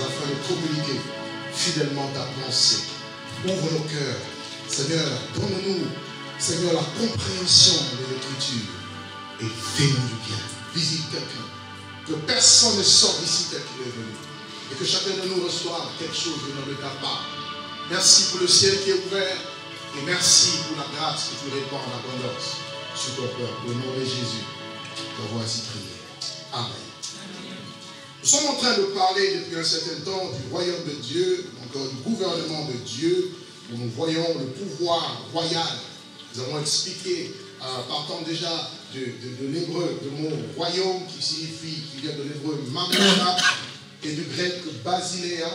afin de communiquer fidèlement ta pensée. Ouvre nos cœurs. Seigneur, donne-nous, Seigneur, la compréhension de l'Écriture. Et fais-nous du bien. Visite quelqu'un. Que personne ne sorte d'ici tel qu'il est venu. Et que chacun de nous reçoive quelque chose venant de ta part. Merci pour le ciel qui est ouvert. Et merci pour la grâce que tu répands en abondance sur ton peuple. Au nom de Jésus, te voici prier. Amen. Nous sommes en train de parler depuis un certain temps du royaume de Dieu, encore du gouvernement de Dieu, où nous voyons le pouvoir royal. Nous avons expliqué, partant déjà de l'hébreu, du mot royaume qui signifie, qui vient de l'hébreu mamlaka et du grec basileia.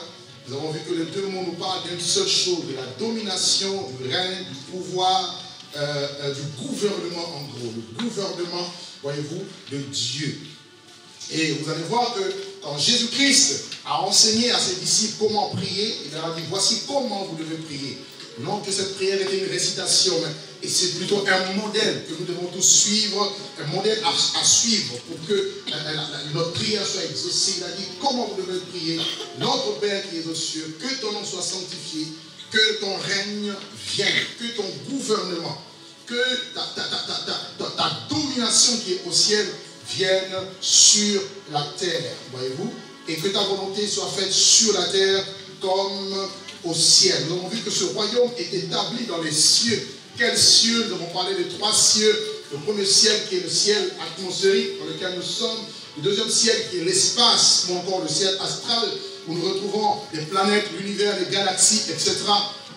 Nous avons vu que les deux mots nous parlent d'une seule chose, de la domination, du règne, du pouvoir, du gouvernement en gros, le gouvernement, voyez-vous, de Dieu. Et vous allez voir que quand Jésus-Christ a enseigné à ses disciples comment prier, il leur a dit, voici comment vous devez prier. Non que cette prière était une récitation, et c'est plutôt un modèle que nous devons tous suivre, un modèle à suivre pour que notre prière soit exaucée. Il a dit, comment vous devez prier? Notre Père qui est aux cieux, que ton nom soit sanctifié, que ton règne vienne, que ton gouvernement, que ta domination qui est au ciel vienne sur la terre, voyez-vous, et que ta volonté soit faite sur la terre comme au ciel. Nous avons vu que ce royaume est établi dans les cieux. Quels cieux? Nous avons parlé de trois cieux. Le premier ciel qui est le ciel atmosphérique dans lequel nous sommes. Le deuxième ciel qui est l'espace, ou encore le ciel astral, où nous retrouvons les planètes, l'univers, les galaxies, etc.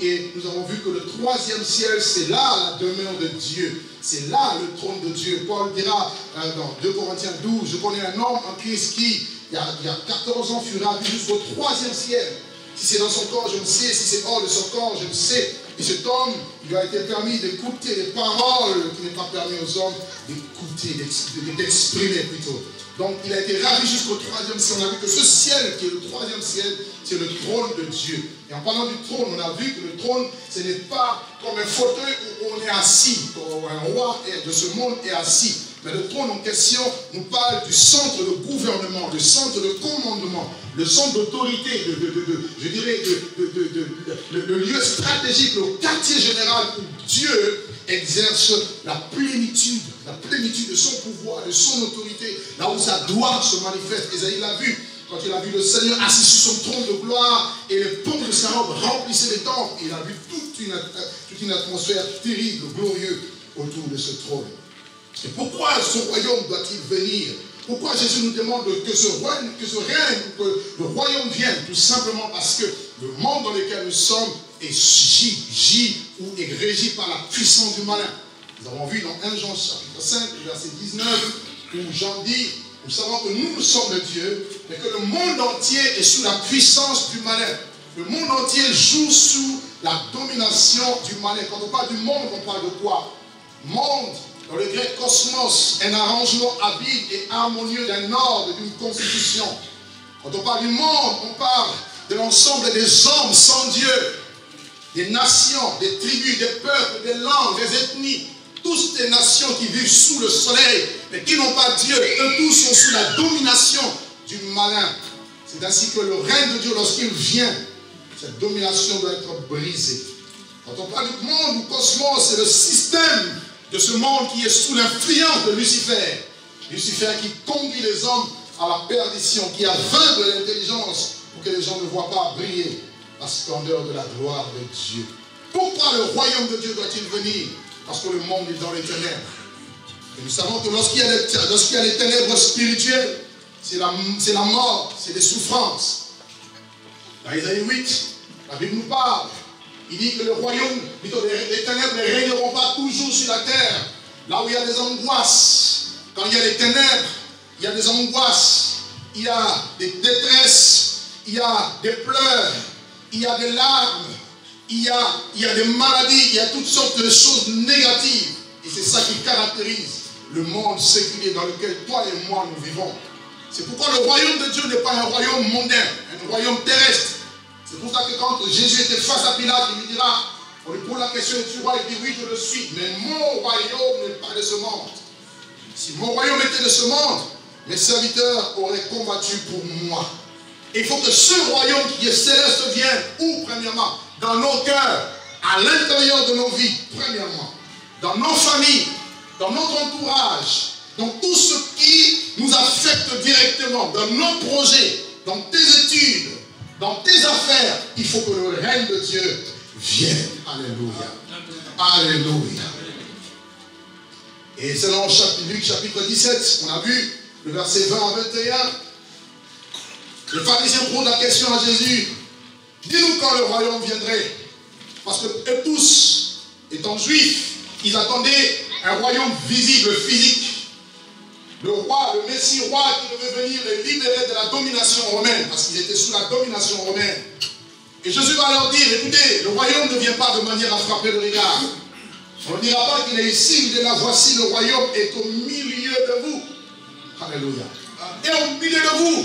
Et nous avons vu que le troisième ciel, c'est là la demeure de Dieu. C'est là le trône de Dieu. Paul dira dans 2 Corinthiens 12, je connais un homme en Christ qui, il y a 14 ans, fut ravi jusqu'au troisième ciel. Si c'est dans son corps, je ne sais. Si c'est hors de son corps, je ne sais. Et cet homme, il lui a été permis d'écouter les paroles qui n'est pas permis aux hommes d'écouter, d'exprimer plutôt. Donc, il a été ravi jusqu'au troisième ciel. On a vu que ce ciel, qui est le troisième ciel, c'est le trône de Dieu. Et en parlant du trône, on a vu que le trône, ce n'est pas comme un fauteuil où on est assis, où un roi de ce monde est assis. Mais le trône en question nous parle du centre de gouvernement, du centre de commandement, le centre d'autorité, je dirais, le lieu stratégique, le quartier général où Dieu exerce la plénitude de son pouvoir, de son autorité, là où sa gloire se manifeste. Ésaïe l'a vu, quand il a vu le Seigneur assis sur son trône de gloire et les pommes de sa robe remplissaient les temples, il a vu toute une atmosphère terrible, glorieuse autour de ce trône. Et pourquoi ce royaume doit-il venir? Pourquoi Jésus nous demande que le royaume vienne? Tout simplement parce que le monde dans lequel nous sommes est régi par la puissance du malin. Nous avons vu dans 1 Jean chapitre 5, verset 19, où Jean dit, nous savons que nous sommes de Dieu, mais que le monde entier est sous la puissance du malin. Le monde entier joue sous la domination du malin. Quand on parle du monde, on parle de quoi? Monde. Dans le grec cosmos, un arrangement habile et harmonieux d'un ordre, d'une constitution. Quand on parle du monde, on parle de l'ensemble des hommes sans Dieu, des nations, des tribus, des peuples, des langues, des ethnies, toutes les nations qui vivent sous le soleil, mais qui n'ont pas Dieu, eux tous sont sous la domination du malin. C'est ainsi que le règne de Dieu, lorsqu'il vient, cette domination doit être brisée. Quand on parle du monde ou cosmos, c'est le système de ce monde qui est sous l'influence de Lucifer. Lucifer qui conduit les hommes à la perdition, qui aveugle l'intelligence pour que les gens ne voient pas briller la splendeur de la gloire de Dieu. Pourquoi le royaume de Dieu doit-il venir? Parce que le monde est dans les ténèbres. Et nous savons que lorsqu'il y a les ténèbres spirituelles, c'est la mort, c'est les souffrances. Dans Ésaïe 8, la Bible nous parle. Il dit que le royaume, plutôt les ténèbres ne régneront pas toujours sur la terre. Là où il y a des angoisses, quand il y a les ténèbres, il y a des angoisses, il y a des détresses, il y a des pleurs, il y a des larmes, il y a des maladies, il y a toutes sortes de choses négatives. Et c'est ça qui caractérise le monde séculier dans lequel toi et moi nous vivons. C'est pourquoi le royaume de Dieu n'est pas un royaume mondain, un royaume terrestre. C'est pour ça que quand Jésus était face à Pilate, il lui dira, on lui pose la question, tu roi? Il dit, oui, je le suis, mais mon royaume n'est pas de ce monde. Si mon royaume était de ce monde, mes serviteurs auraient combattu pour moi. Il faut que ce royaume qui est céleste vienne, où premièrement? Dans nos cœurs, à l'intérieur de nos vies, premièrement. Dans nos familles, dans notre entourage, dans tout ce qui nous affecte directement, dans nos projets, dans tes études, dans tes affaires, il faut que le règne de Dieu vienne. Alléluia. Alléluia. Et selon Luc chapitre 17, on a vu le verset 20 à 21, le pharisien pose la question à Jésus, « Dis-nous quand le royaume viendrait. » Parce que eux tous, étant juifs, ils attendaient un royaume visible, physique. Le roi, le Messie roi qui devait venir les libérer de la domination romaine, parce qu'ils étaient sous la domination romaine. Et Jésus va leur dire, écoutez, le royaume ne vient pas de manière à frapper le regard. On ne dira pas qu'il est ici, il est là, voici le royaume est au milieu de vous. Alléluia. Et au milieu de vous.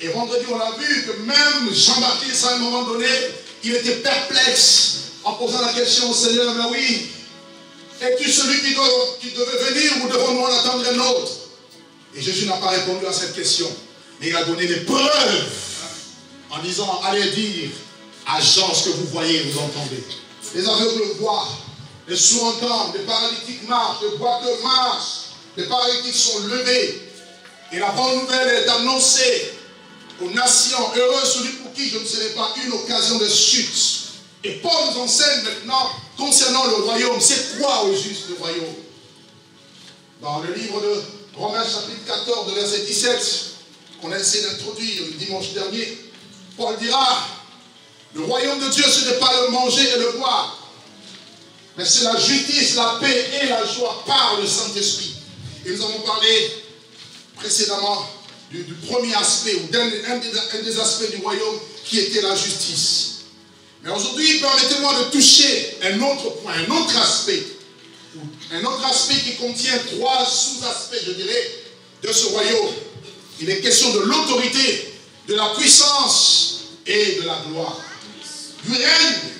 Et vendredi, on a vu que même Jean-Baptiste, à un moment donné, il était perplexe en posant la question au Seigneur, mais oui, es-tu celui qui devait venir ou devons-nous en attendre un autre? Et Jésus n'a pas répondu à cette question. Mais il a donné des preuves en disant, allez dire à Jean ce que vous voyez et vous entendez. Les aveugles voient, les sourds entendent, les paralytiques marchent, les boiteux marchent, les paralytiques sont levés. Et la bonne nouvelle est annoncée aux nations, heureux celui pour qui je ne serai pas une occasion de chute. Et Paul nous enseigne maintenant concernant le royaume. C'est quoi au juste le royaume? Dans le livre de Romains chapitre 14, verset 17, qu'on a essayé d'introduire le dimanche dernier, Paul dira, le royaume de Dieu, ce n'est pas le manger et le boire, mais c'est la justice, la paix et la joie par le Saint-Esprit. Et nous avons parlé précédemment du premier aspect, ou d'un des aspects du royaume qui était la justice. Mais aujourd'hui, permettez-moi de toucher un autre point, un autre aspect. Un autre aspect qui contient trois sous-aspects, je dirais, de ce royaume. Il est question de l'autorité, de la puissance et de la gloire. Du règne,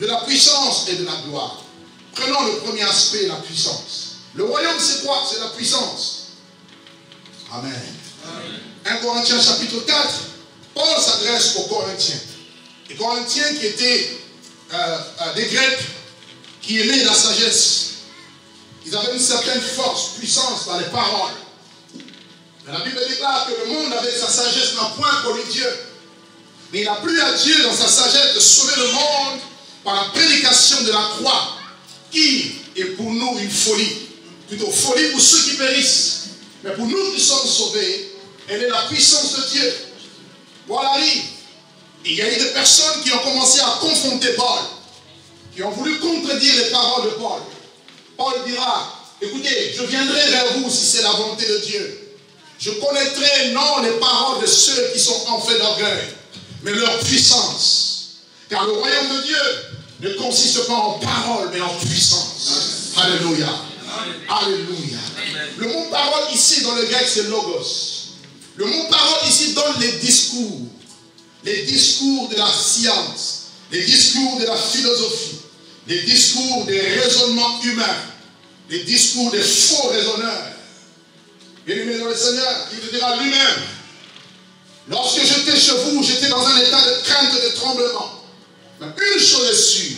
de la puissance et de la gloire. Prenons le premier aspect, la puissance. Le royaume, c'est quoi? C'est la puissance. Amen. 1 Corinthiens chapitre 4, Paul s'adresse aux Corinthiens. Les Corinthiens qui étaient des Grecs, qui aimaient la sagesse. Ils avaient une certaine force, puissance dans les paroles. Mais la Bible déclare que le monde avec sa sagesse n'a point connu Dieu. Mais il a plu à Dieu dans sa sagesse de sauver le monde par la prédication de la croix, qui est pour nous une folie. Plutôt folie pour ceux qui périssent. Mais pour nous qui sommes sauvés, elle est la puissance de Dieu. Voilà. Il y a eu des personnes qui ont commencé à confronter Paul, qui ont voulu contredire les paroles de Paul. Paul dira, écoutez, je viendrai vers vous si c'est la volonté de Dieu. Je connaîtrai non les paroles de ceux qui sont enflés d'orgueil, mais leur puissance. Car le royaume de Dieu ne consiste pas en paroles, mais en puissance. Alléluia. Alléluia. Le mot parole ici dans le grec, c'est logos. Le mot parole ici donne les discours. Les discours de la science, les discours de la philosophie, les discours des raisonnements humains, les discours des faux raisonneurs. Bien-aimé dans le Seigneur, il te dira lui-même, lorsque j'étais chez vous, j'étais dans un état de crainte et de tremblement. Mais une chose est sûre,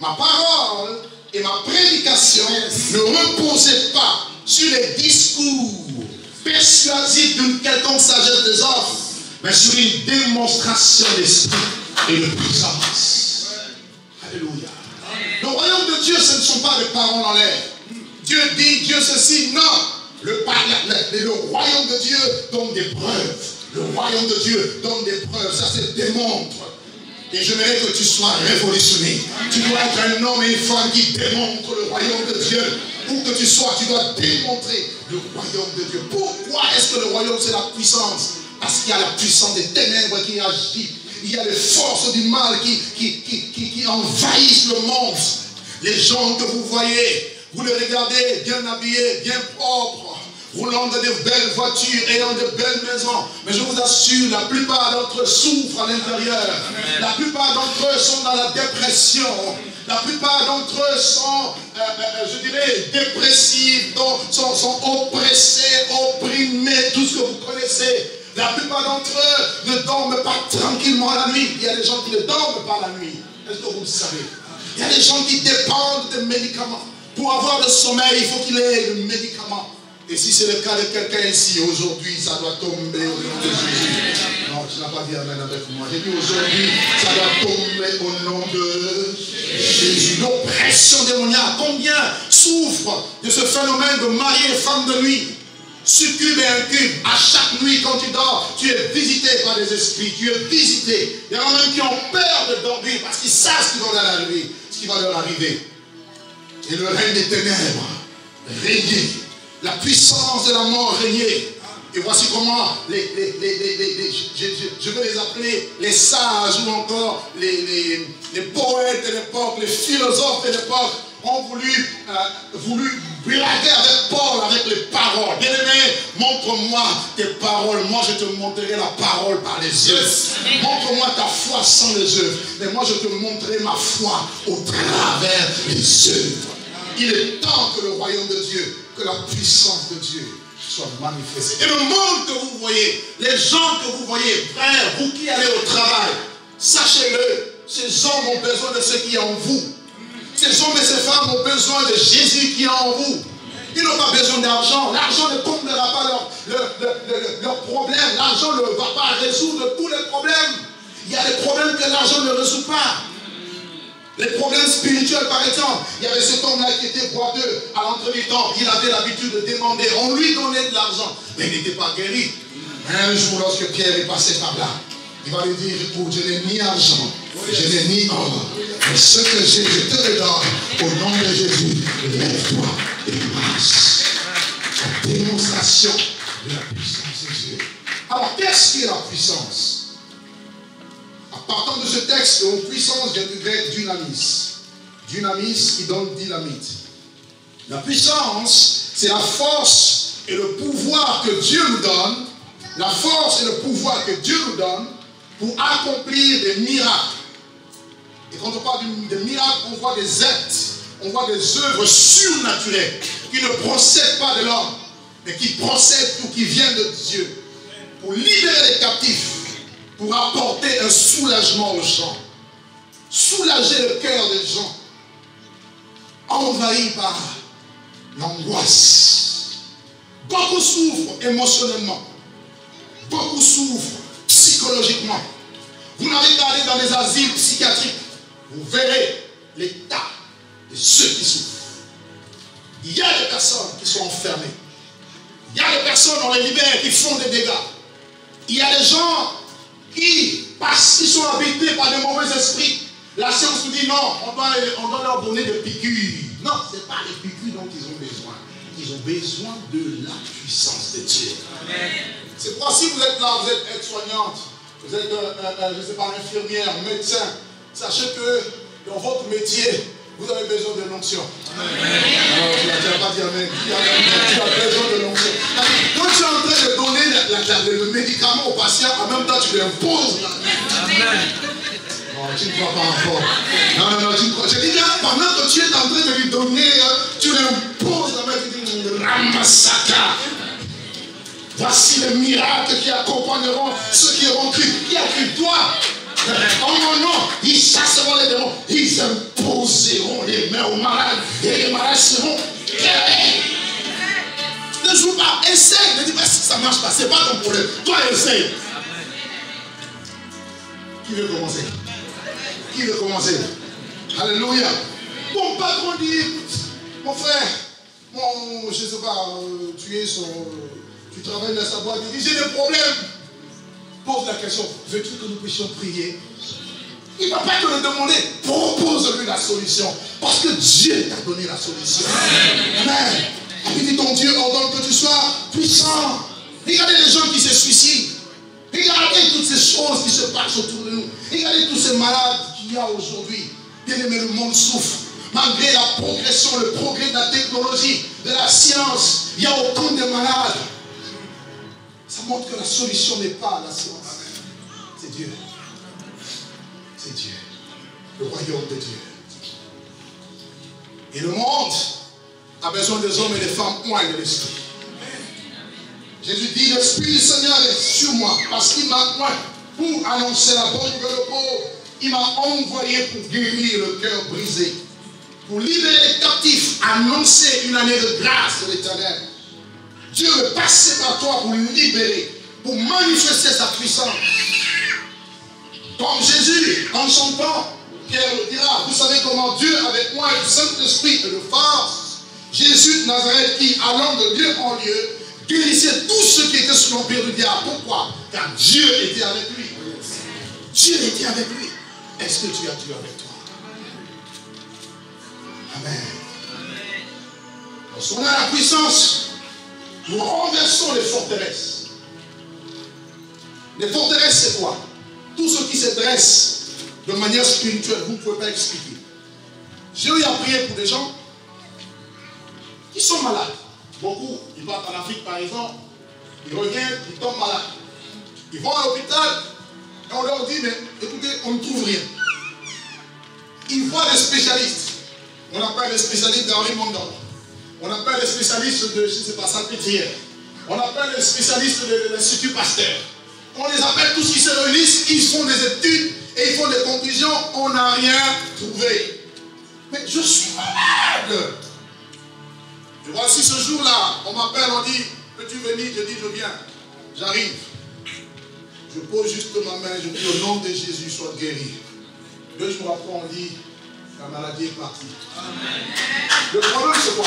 ma parole et ma prédication ne reposaient pas sur les discours persuasifs d'une quelconque sagesse des hommes, mais sur une démonstration d'esprit et de puissance. Alléluia. Le royaume de Dieu, ce ne sont pas des paroles en l'air. Dieu dit, Dieu ceci, non. Le royaume de Dieu donne des preuves. Le royaume de Dieu donne des preuves. Ça se démontre. Et je voudrais que tu sois révolutionné. Tu dois être un homme et une femme qui démontrent le royaume de Dieu. Où que tu sois, tu dois démontrer le royaume de Dieu. Pourquoi est-ce que le royaume, c'est la puissance? Parce qu'il y a la puissance des ténèbres qui agit. Il y a les forces du mal qui envahissent le monde. Les gens que vous voyez, vous les regardez bien habillés, bien propres, roulant dans de belles voitures, ayant de belles maisons. Mais je vous assure, la plupart d'entre eux souffrent à l'intérieur. La plupart d'entre eux sont dans la dépression. La plupart d'entre eux sont, je dirais, dépressifs, donc sont oppressés, opprimés, tout ce que vous connaissez. La plupart d'entre eux ne dorment pas tranquillement la nuit. Il y a des gens qui ne dorment pas la nuit. Est-ce que vous le savez? Il y a des gens qui dépendent de médicaments. Pour avoir le sommeil, il faut qu'il ait le médicament. Et si c'est le cas de quelqu'un ici, aujourd'hui, ça doit tomber au nom de Jésus. Non, tu n'as pas dit amen avec moi. J'ai dit aujourd'hui, ça doit tomber au nom de Jésus. L'oppression démoniaque, combien souffrent de ce phénomène de mari et femme de nuit? Succube et incube, à chaque nuit quand tu dors, tu es visité par des esprits, tu es visité. Il y en a même qui ont peur de dormir parce qu'ils savent ce qu'ils vont leur arriver, ce qui va leur arriver. Et le règne des ténèbres régnait, la puissance de la mort régnait. Et voici comment je vais les appeler les sages ou encore les poètes de l'époque, les philosophes de l'époque ont voulu blaguer avec Paul, avec les paroles. Bien-aimé, montre-moi tes paroles. Moi, je te montrerai la parole par les yeux. Montre-moi ta foi sans les œuvres. Mais moi, je te montrerai ma foi au travers les œuvres. Il est temps que le royaume de Dieu, que la puissance de Dieu soit manifestée. Et le monde que vous voyez, les gens que vous voyez, frères, vous qui allez au travail, sachez-le, ces hommes ont besoin de ce qui est en vous. Ces hommes et ces femmes ont besoin de Jésus qui est en vous. Ils n'ont pas besoin d'argent. L'argent ne comblera pas leur problème. L'argent ne va pas résoudre tous les problèmes. Il y a des problèmes que l'argent ne résout pas. Les problèmes spirituels, par exemple. Il y avait cet homme-là qui était boiteux à l'entrée du temple. Il avait l'habitude de demander. On lui donnait de l'argent. Mais il n'était pas guéri. Un jour, lorsque Pierre est passé par là, il va lui dire, écoute, je n'ai ni argent, je n'ai ni or. Mais ce que j'ai, je te le donne. Au nom de Jésus, lève-toi et marche. La démonstration de la puissance de Dieu. Alors, qu'est-ce que la puissance? En partant de ce texte, en puissance, j'ai du grec dynamis. Dynamis qui donne dynamite. La puissance, c'est la force et le pouvoir que Dieu nous donne. La force et le pouvoir que Dieu nous donne pour accomplir des miracles. Et quand on parle de miracles, on voit des actes, on voit des œuvres surnaturelles qui ne procèdent pas de l'homme, mais qui procèdent ou qui viennent de Dieu pour libérer les captifs, pour apporter un soulagement aux gens, soulager le cœur des gens, envahis par l'angoisse. Beaucoup souffrent émotionnellement, beaucoup souffrent psychologiquement. Vous n'avez qu'à aller dans les asiles psychiatriques. Vous verrez l'état de ceux qui souffrent. Il y a des personnes qui sont enfermées. Il y a des personnes, on les libère, qui font des dégâts. Il y a des gens qui, parce qu'ils sont habités par de mauvais esprits, la science nous dit non, on doit leur donner des piqûres. Non, ce n'est pas les piqûres dont ils ont besoin. Ils ont besoin de la puissance de Dieu. C'est pas si vous êtes là, vous êtes aide-soignante, vous êtes, je ne sais pas, infirmière, médecin. Sachez que dans votre métier, vous avez besoin de l'onction. Alors, tu n'as pas dit amen. Tu as besoin de l'onction. Quand tu es en train de donner le médicament au patient, en même temps, tu l'imposes. Non, tu ne crois pas encore. Non, tu ne crois pas. Je dis là, pendant que tu es en train de lui donner, tu l'imposes. La main, tu dis, Ramasaka. Voici les miracles qui accompagneront ceux qui auront cru. Qui a cru? Toi? Oh non, ils chasseront les démons, ils imposeront les mains aux malades et les malades seront guéris. Ne joue pas, essaye. Ne dis pas si ça marche pas, c'est pas ton problème. Toi, essaye. Qui veut commencer? Qui veut commencer? Alléluia. Mon patron dit, mon frère, mon, je sais pas, tu es son. Tu travailles dans sa boîte, il dit j'ai des problèmes. Pose la question, veux-tu que nous puissions prier? Il ne va pas te le demander. Propose-lui la solution. Parce que Dieu t'a donné la solution. Amen. Puis ton Dieu ordonne que tu sois puissant. Regardez les gens qui se suicident. Regardez toutes ces choses qui se passent autour de nous. Regardez tous ces malades qu'il y a aujourd'hui. Bien-aimé, le monde souffre. Malgré la progression, le progrès de la technologie, de la science, il y a autant de malades. Ça montre que la solution n'est pas la science. C'est Dieu. C'est Dieu. Le royaume de Dieu. Et le monde a besoin des hommes et des femmes loin de l'esprit. Jésus dit, l'Esprit du Seigneur est sur moi parce qu'il m'a point pour annoncer la bonne nouvelle aux pauvres. Il m'a envoyé pour guérir le cœur brisé, pour libérer les captifs, annoncer une année de grâce de l'Éternel. Dieu est passé par toi pour libérer, pour manifester sa puissance. Comme Jésus, en son temps, Pierre le dira, vous savez comment Dieu avec moi et le Saint-Esprit et le Phare, Jésus de Nazareth qui, allant de lieu en lieu, guérissait tous ceux qui étaient sous l'empire du diable. Pourquoi? Car Dieu était avec lui. Dieu était avec lui. Est-ce que tu as Dieu avec toi? Amen. Lorsqu'on a la puissance, nous renversons les forteresses. Les forteresses, c'est quoi? Tout ce qui se dresse de manière spirituelle, vous ne pouvez pas expliquer. Jésus a prié pour des gens qui sont malades. Beaucoup, ils partent en Afrique par exemple, ils reviennent, ils tombent malades. Ils vont à l'hôpital et on leur dit, mais écoutez, on ne trouve rien. Ils voient des spécialistes. On appelle les spécialistes d'Henri Mondor. On appelle les spécialistes de, je ne sais pas, Salpêtrière. On appelle les spécialistes de l'Institut Pasteur. On les appelle tous, ils se réunissent, ils font des études et ils font des conclusions, on n'a rien trouvé. Mais je suis malade. Et voici ce jour-là, on m'appelle, on dit, peux-tu venir? Je dis, je viens, j'arrive. Je pose juste ma main, je dis, au nom de Jésus, sois guéri. 2 jours après, on dit, la maladie est partie. Amen. Le problème, c'est quoi?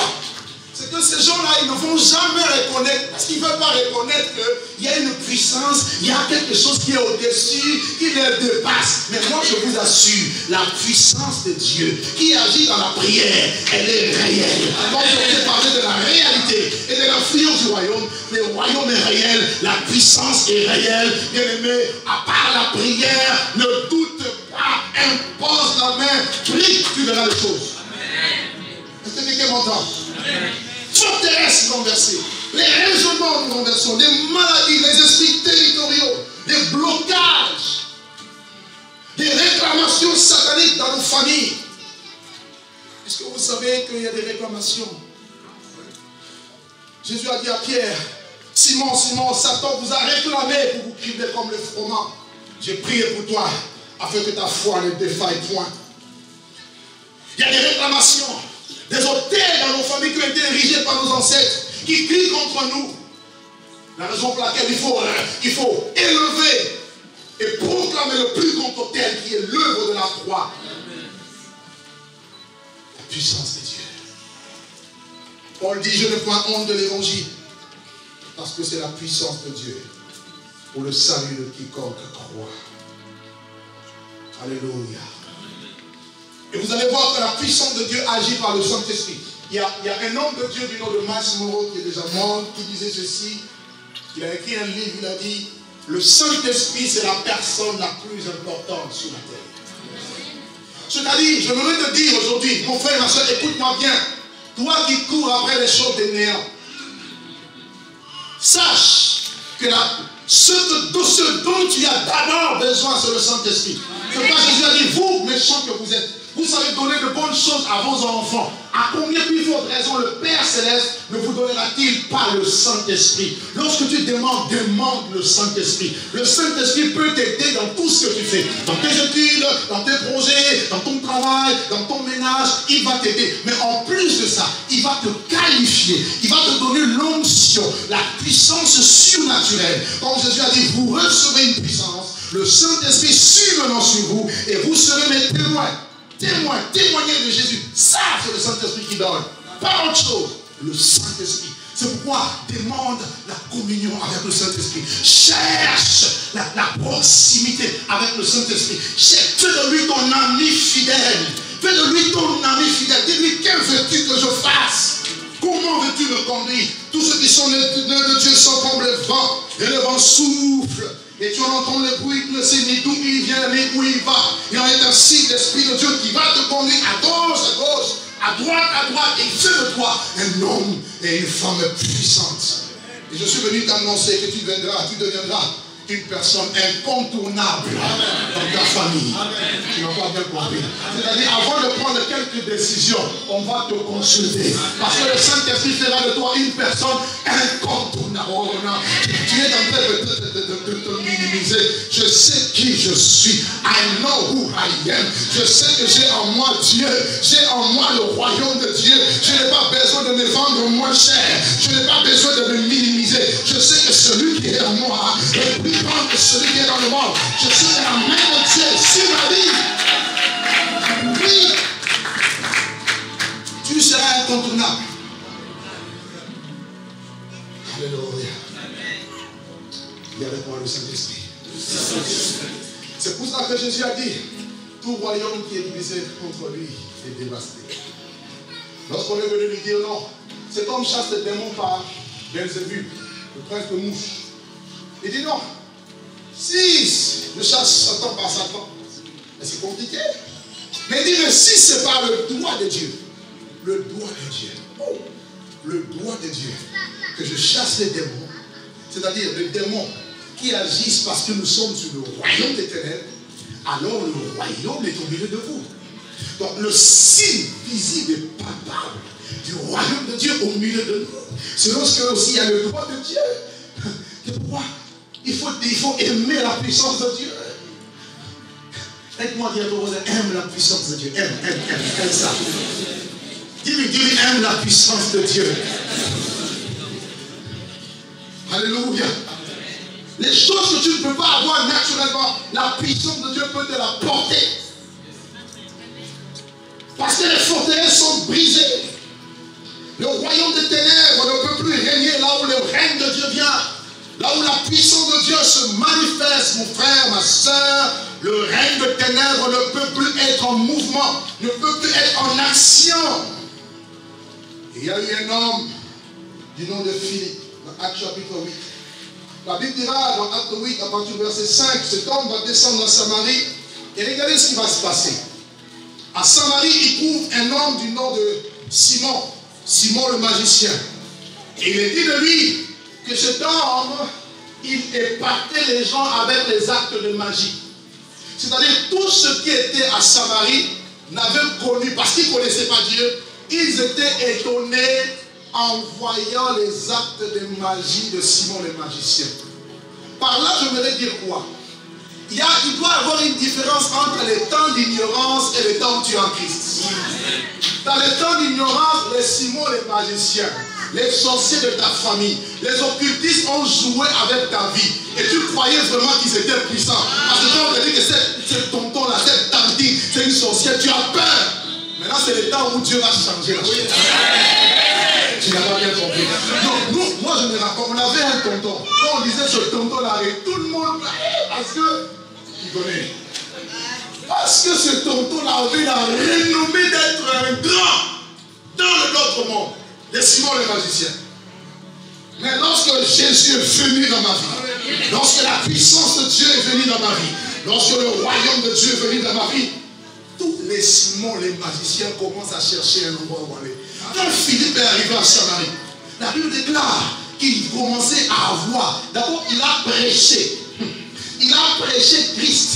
C'est que ces gens-là, ils ne vont jamais reconnaître, parce qu'ils ne veulent pas reconnaître qu'il y a une puissance, il y a quelque chose qui est au-dessus, qui les dépasse. Mais moi, je vous assure, la puissance de Dieu qui agit dans la prière, elle est réelle. Avant de vous parler de la réalité et de l'influence du royaume, le royaume est réel, la puissance est réelle. Bien aimé, à part la prière, ne doute pas, impose la main, prie, tu verras les choses. Est-ce que quelqu'un m'entend? Forteresses nous renversées, les raisonnements nous renversons, les maladies, les esprits territoriaux, les blocages, des réclamations sataniques dans nos familles. Est-ce que vous savez qu'il y a des réclamations? Jésus a dit à Pierre, Simon, Simon, Satan vous a réclamé pour vous cribler comme le froment. J'ai prié pour toi afin que ta foi ne défaille point. Il y a des réclamations. Des hôtels dans nos familles qui ont été érigés par nos ancêtres, qui crient contre nous. La raison pour laquelle il faut élever et proclamer le plus grand hôtel qui est l'œuvre de la croix. La puissance de Dieu. Paul dit, je n'ai point honte de l'évangile, parce que c'est la puissance de Dieu pour le salut de quiconque croit. Alléluia. Et vous allez voir que la puissance de Dieu agit par le Saint-Esprit. Il y a un homme de Dieu du nom de Max Moreau qui est déjà mort, qui disait ceci, il a écrit un livre, il a dit, le Saint-Esprit c'est la personne la plus importante sur la terre. C'est-à-dire, je voudrais te dire aujourd'hui, mon frère, ma soeur, écoute-moi bien, toi qui cours après les choses des néants, sache que ce dont tu as d'abord besoin, c'est le Saint-Esprit. C'est pourquoi Jésus a dit, vous, méchants que vous êtes, vous savez donner de bonnes choses à vos enfants. À combien plus forte raison le Père Céleste ne vous donnera-t-il pas le Saint-Esprit? Lorsque tu demandes, demande le Saint-Esprit. Le Saint-Esprit peut t'aider dans tout ce que tu fais. Dans tes études, dans tes projets, dans ton travail, dans ton ménage, il va t'aider. Mais en plus de ça, il va te qualifier. Il va te donner l'onction, la puissance surnaturelle. Comme Jésus a dit, vous recevez une puissance. Le Saint-Esprit survenant sur vous et vous serez mes témoins. Témoigner de Jésus. Ça, c'est le Saint-Esprit qui donne. Pas autre chose. Le Saint-Esprit. C'est pourquoi demande la communion avec le Saint-Esprit. Cherche la proximité avec le Saint-Esprit. Fais de lui ton ami fidèle. Fais de lui ton ami fidèle. Dis-lui, que veux-tu que je fasse? Comment veux-tu me conduire? Tous ceux qui sont nés de Dieu sont comme le vent. Et le vent souffle. Et tu en entends le bruit, tu ne sais ni d'où il vient, ni où il va. Il en est ainsi l'Esprit de Dieu qui va te conduire à gauche, à droite, et il fait de toi un homme et une femme puissante. Et je suis venu t'annoncer que tu deviendras une personne incontournable dans ta famille. Amen. Tu n'as pas bien compris. C'est-à-dire, avant de prendre quelques décisions, on va te consulter. Parce que le Saint-Esprit fera de toi une personne incontournable. Tu es en train de te minimiser. Je sais qui je suis. I know who I am. Je sais que j'ai en moi Dieu. J'ai en moi le royaume de Dieu. Je n'ai pas besoin de me vendre moins cher. Je n'ai pas besoin de me minimiser. Je sais que celui qui est en moi est plus grand que celui qui est dans le monde. Je sais que la main de Dieu est sur ma vie. Oui. Tu seras incontournable. Alléluia. Il y a avec moi le Saint-Esprit. C'est pour ça que Jésus a dit, tout royaume qui est divisé contre lui est dévasté. Lorsqu'on est venu lui dire non, c'est comme chasse le démon par Belzébub, le prince de mouche. Il dit non. Si je chasse Satan par Satan, c'est compliqué. Mais il dit, mais si c'est par le doigt de Dieu, le doigt de Dieu, oh, le doigt de Dieu, que je chasse les démons, c'est-à-dire les démons qui agissent parce que nous sommes sur le royaume des ténèbres, alors le royaume est au milieu de vous. Donc le signe visible et palpable du royaume de Dieu au milieu de nous, c'est lorsque aussi il y a le droit de Dieu. C'est pourquoi il faut aimer la puissance de Dieu. Aide-moi à dire à ton voisin, aime la puissance de Dieu. Aime ça. Dis-lui, aime la puissance de Dieu. Alléluia. Les choses que tu ne peux pas avoir naturellement, la puissance de Dieu peut te la porter. Parce que les forteresses sont brisées. Le royaume des ténèbres ne peut plus régner là où le règne de Dieu vient. Là où la puissance de Dieu se manifeste, mon frère, ma soeur, le règne des ténèbres ne peut plus être en mouvement, ne peut plus être en action. Et il y a eu un homme du nom de Philippe, dans Actes chapitre 8. La Bible dira dans Actes 8, à partir du verset 5, cet homme va descendre à Samarie et regardez ce qui va se passer. À Samarie, il trouve un homme du nom de Simon, Simon le magicien. Et il est dit de lui que cet homme, il épartait les gens avec les actes de magie. C'est-à-dire, tous ceux qui étaient à Samarie n'avaient connu, parce qu'ils ne connaissaient pas Dieu, ils étaient étonnés en voyant les actes de magie de Simon le magicien. Par là, je voudrais dire quoi? Il doit y avoir une différence entre les temps d'ignorance et les temps où tu es en Christ. Dans les temps d'ignorance, les Simon les magiciens, les sorciers de ta famille, les occultistes ont joué avec ta vie. Et tu croyais vraiment qu'ils étaient puissants. Parce que quand on te dit que c'est tonton là, c'est tandis, c'est une sorcière, tu as peur. Maintenant c'est le temps où Dieu va changer la chose. Tu n'as pas bien compris. Donc nous, moi je me raconte, on avait un tonton. Quand on disait ce tonton là, tout le monde, parce que il connaît. Parce que ce tonton là avait la renommée d'être un grand dans l'autre monde. Les Simon les magiciens. Mais lorsque Jésus est venu dans ma vie, lorsque la puissance de Dieu est venue dans ma vie, lorsque le royaume de Dieu est venu dans ma vie, tous les Simon les magiciens commencent à chercher un endroit où aller. Quand Philippe est arrivé à Samarie, la Bible déclare qu'il commençait à avoir. D'abord, il a prêché. Il a prêché Christ.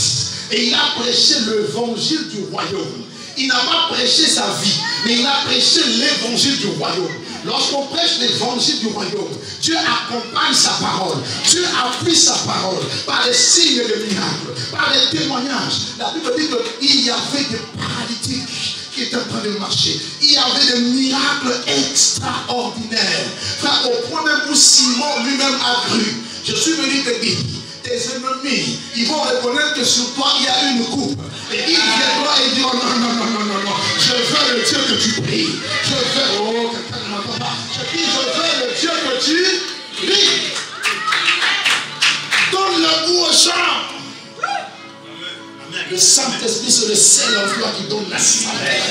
Et il a prêché l'évangile du royaume. Il n'a pas prêché sa vie, mais il a prêché l'évangile du royaume. Lorsqu'on prêche l'évangile du royaume, Dieu accompagne sa parole. Dieu appuie sa parole par les signes et les miracles, par les témoignages. La Bible dit qu'il y avait des paralytiques qui étaient en train de marcher. Il y avait des miracles extraordinaires. Enfin, au point même où Simon lui-même a cru. Je suis venu te dire, tes ennemis, ils vont reconnaître que sur toi, il y a une coupe. Et ils viendront et diront, non, je veux le Dieu que tu pries. Je veux, oh, quelqu'un ne m'entend pas. Je dis, je veux le Dieu que tu pries. Donne le goût aux gens. Le Saint-Esprit, c'est le sel en toi qui donne la saveur.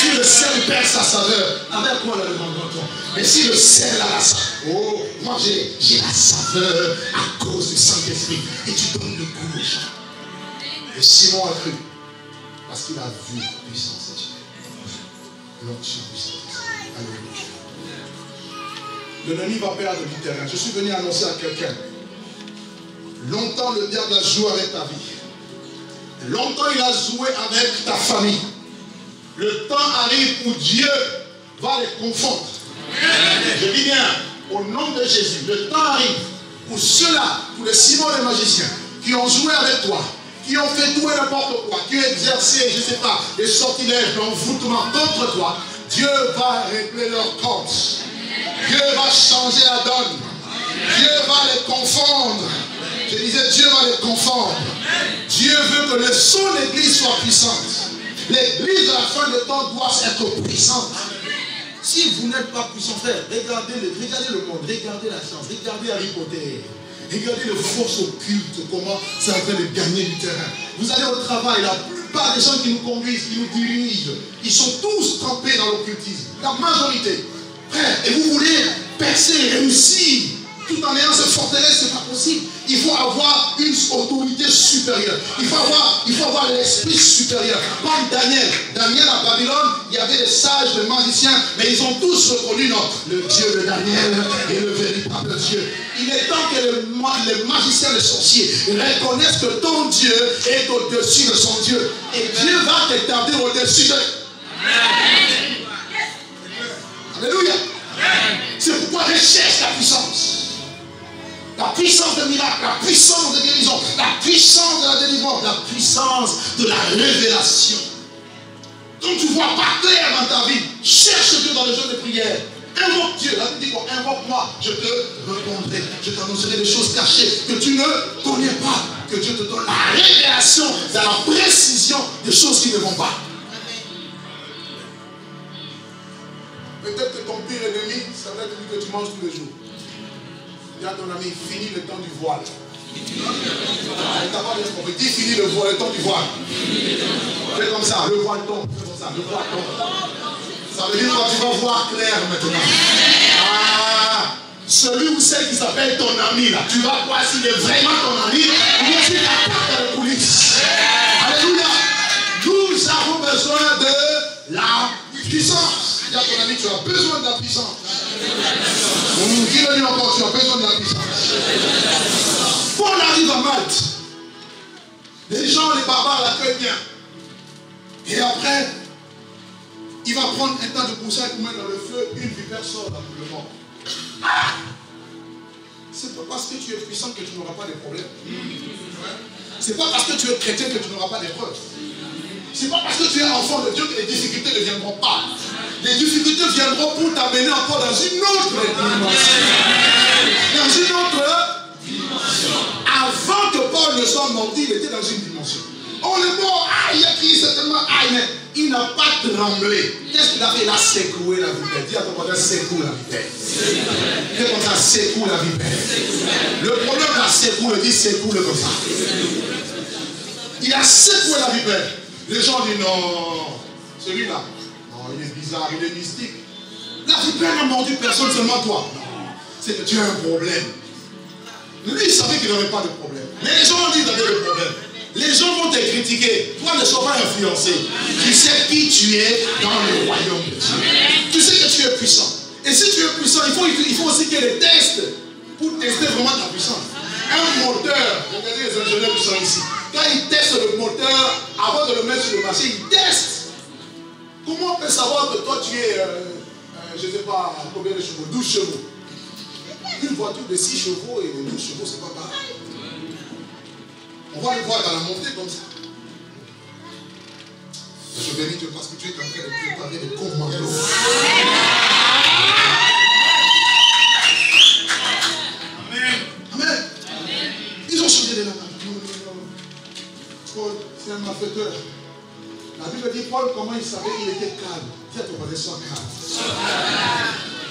Si le sel perd sa saveur, avec quoi le demande-t-on? Mais si le sel a la saveur, oh, moi j'ai la saveur à cause du Saint-Esprit. Et tu donnes le goût aux gens. Et Simon a cru, parce qu'il a vu la puissance de Dieu. L'action puissante. Alléluia. L'ennemi va perdre du terrain. Je suis venu annoncer à quelqu'un. Longtemps, le diable a joué avec ta vie. Longtemps il a joué avec ta famille. Le temps arrive où Dieu va les confondre. Je dis bien, au nom de Jésus, le temps arrive pour ceux-là, pour les Simons les magiciens, qui ont joué avec toi, qui ont fait tout et n'importe quoi, qui ont exercé, je ne sais pas, des sortilèges, d'envoûtement contre toi. Dieu va régler leur compte. Dieu va changer la donne. Dieu va les confondre. Je disais, Dieu va les confondre. Dieu veut que son église soit puissante. L'église à la fin des temps doit être puissante. Si vous n'êtes pas puissant, frère, regardez le monde, regardez la chance, regardez Harry Potter. Regardez les forces occultes, comment ça va de gagner du terrain. Vous allez au travail, la plupart des gens qui nous conduisent, qui nous dirigent, ils sont tous trempés dans l'occultisme. La majorité. Frère, et vous voulez percer, réussir, tout en ayant cette forteresse, ce n'est pas possible. Il faut avoir une autorité supérieure. Il faut avoir l'esprit supérieur. Comme Daniel. Daniel à Babylone, il y avait des sages, des magiciens, mais ils ont tous reconnu le Dieu de Daniel est le véritable Dieu. Il est temps que les magiciens, les sorciers reconnaissent que ton Dieu est au-dessus de son Dieu. Et Dieu va t'établir au-dessus de... Alléluia. C'est pourquoi recherche la puissance. La puissance de miracle, la puissance de guérison, la puissance de la délivrance, la puissance de la révélation. Donc tu vois pas clair dans ta vie. Cherche Dieu dans les jours de prière. Invoque Dieu. La Bible dit quoi? Invoque-moi, je te répondrai. Je t'annoncerai des choses cachées que tu ne connais pas. Que Dieu te donne la révélation dans la précision des choses qui ne vont pas. Peut-être que ton pire ennemi, ça va être celui que tu manges tous les jours. Dis à ton ami, finis le temps du voile. Dis, finis le temps du voile. Fais comme ça, le voile tombe. Fais comme ça, le voile tombe. Ça veut dire que tu vas voir clair maintenant. Ah, celui ou celle qui s'appelle ton ami, là, tu vas voir s'il est vraiment ton ami, ou bien s'il attaque dans les coulisses. Alléluia. Nous avons besoin de la puissance. Dis à ton ami, tu as besoin de la puissance. Dis-le encore, tu as besoin de la puissance. Quand on arrive à Malte, les gens, les barbares l'accueillent bien. Et après, il va prendre un tas de poussins pour mettre dans le feu, une vipère sort dans le monde. C'est pas parce que tu es puissant que tu n'auras pas de problèmes. C'est pas parce que tu es chrétien que tu n'auras pas d'épreuves. C'est pas parce que tu es enfant de Dieu que les difficultés ne viendront pas. Les difficultés viendront pour t'amener encore dans une autre dimension. Dans une autre dimension. Avant que Paul ne soit mort, il était dans une dimension. On le mort, aïe, il a tellement aïe, mais il n'a pas tremblé. Qu'est-ce qu'il a fait? Il a secoué la vipère. Dis à ton voisin, secoue la vipère. Fais comme ça, secoue la vipère. Le problème de la secoue, il dit secoue-le comme ça. Il a secoué la vipère. Les gens disent non, celui-là, oh, il est bizarre, il est mystique. La vipère n'a mordu personne, seulement toi. C'est que tu as un problème. Lui, il savait qu'il n'avait pas de problème. Mais les gens ont dit qu'il avait des problèmes. Les gens vont te critiquer. Toi, ne sois pas influencé. Tu sais qui tu es dans le royaume de Dieu. Tu sais que tu es puissant. Et si tu es puissant, il faut aussi qu'il y ait des tests pour tester vraiment ta puissance. Un moteur, regardez les ingénieurs qui sont ici. Quand ils testent le moteur, avant de le mettre sur le marché, ils testent. Comment on peut savoir que toi tu es, je ne sais pas combien de chevaux, 12 chevaux. Une voiture de 6 chevaux et de 12 chevaux, c'est pas pareil. On va le voir dans la montée comme ça. Je bénis Dieu parce que tu es en train de préparer des commandos. Amen. Ils ont changé de la main. Paul, c'est un malfaiteur. La Bible dit, Paul, comment il savait? Il était calme. Dis à ton voisin, sois calme.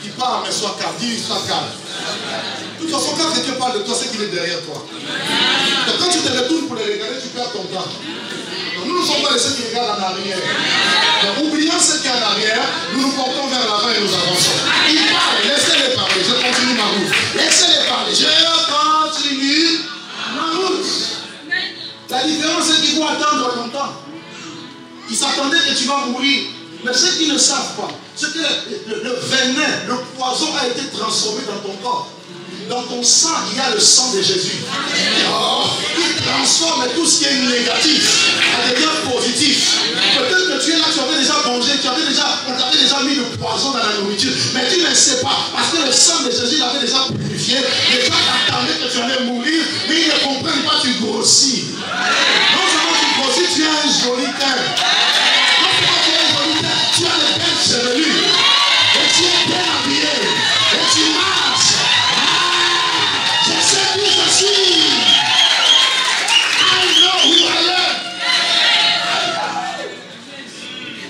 Il parle, mais sois calme. Dis, sois calme. De toute façon, quand quelqu'un parle de toi, c'est qu'il est derrière toi. Donc, quand tu te retournes pour les regarder, tu perds ton temps. Donc, nous ne sommes pas les ceux qui regardent en arrière. Donc, oublions ceux qui sont en arrière, nous nous portons vers l'avant et nous avançons. Il parle, laissez-les parler. Je continue ma route. Laissez-les parler. Je continue ma route. La différence, c'est qu'il faut attendre longtemps. Ils s'attendaient que tu vas mourir. Mais ceux qui ne savent pas, c'est que le venin, le poison a été transformé dans ton corps. Dans ton sang, il y a le sang de Jésus. Oh, il transforme tout ce qui est négatif à devenir positif. Peut-être que tu es là, tu avais déjà mangé, on t'avait déjà mis le poison dans la nourriture, mais tu ne sais pas, parce que le sang de Jésus l'avait déjà purifié. Les gens attendaient que tu allais mourir, mais ils ne comprennent pas, tu grossis. Non seulement tu grossis, tu es un joli teint. Non seulement tu es un joli teint, tu as les belles chevelures. Et tu es bien habillé. Et tu marches. Je sais qui je suis. I know who I am.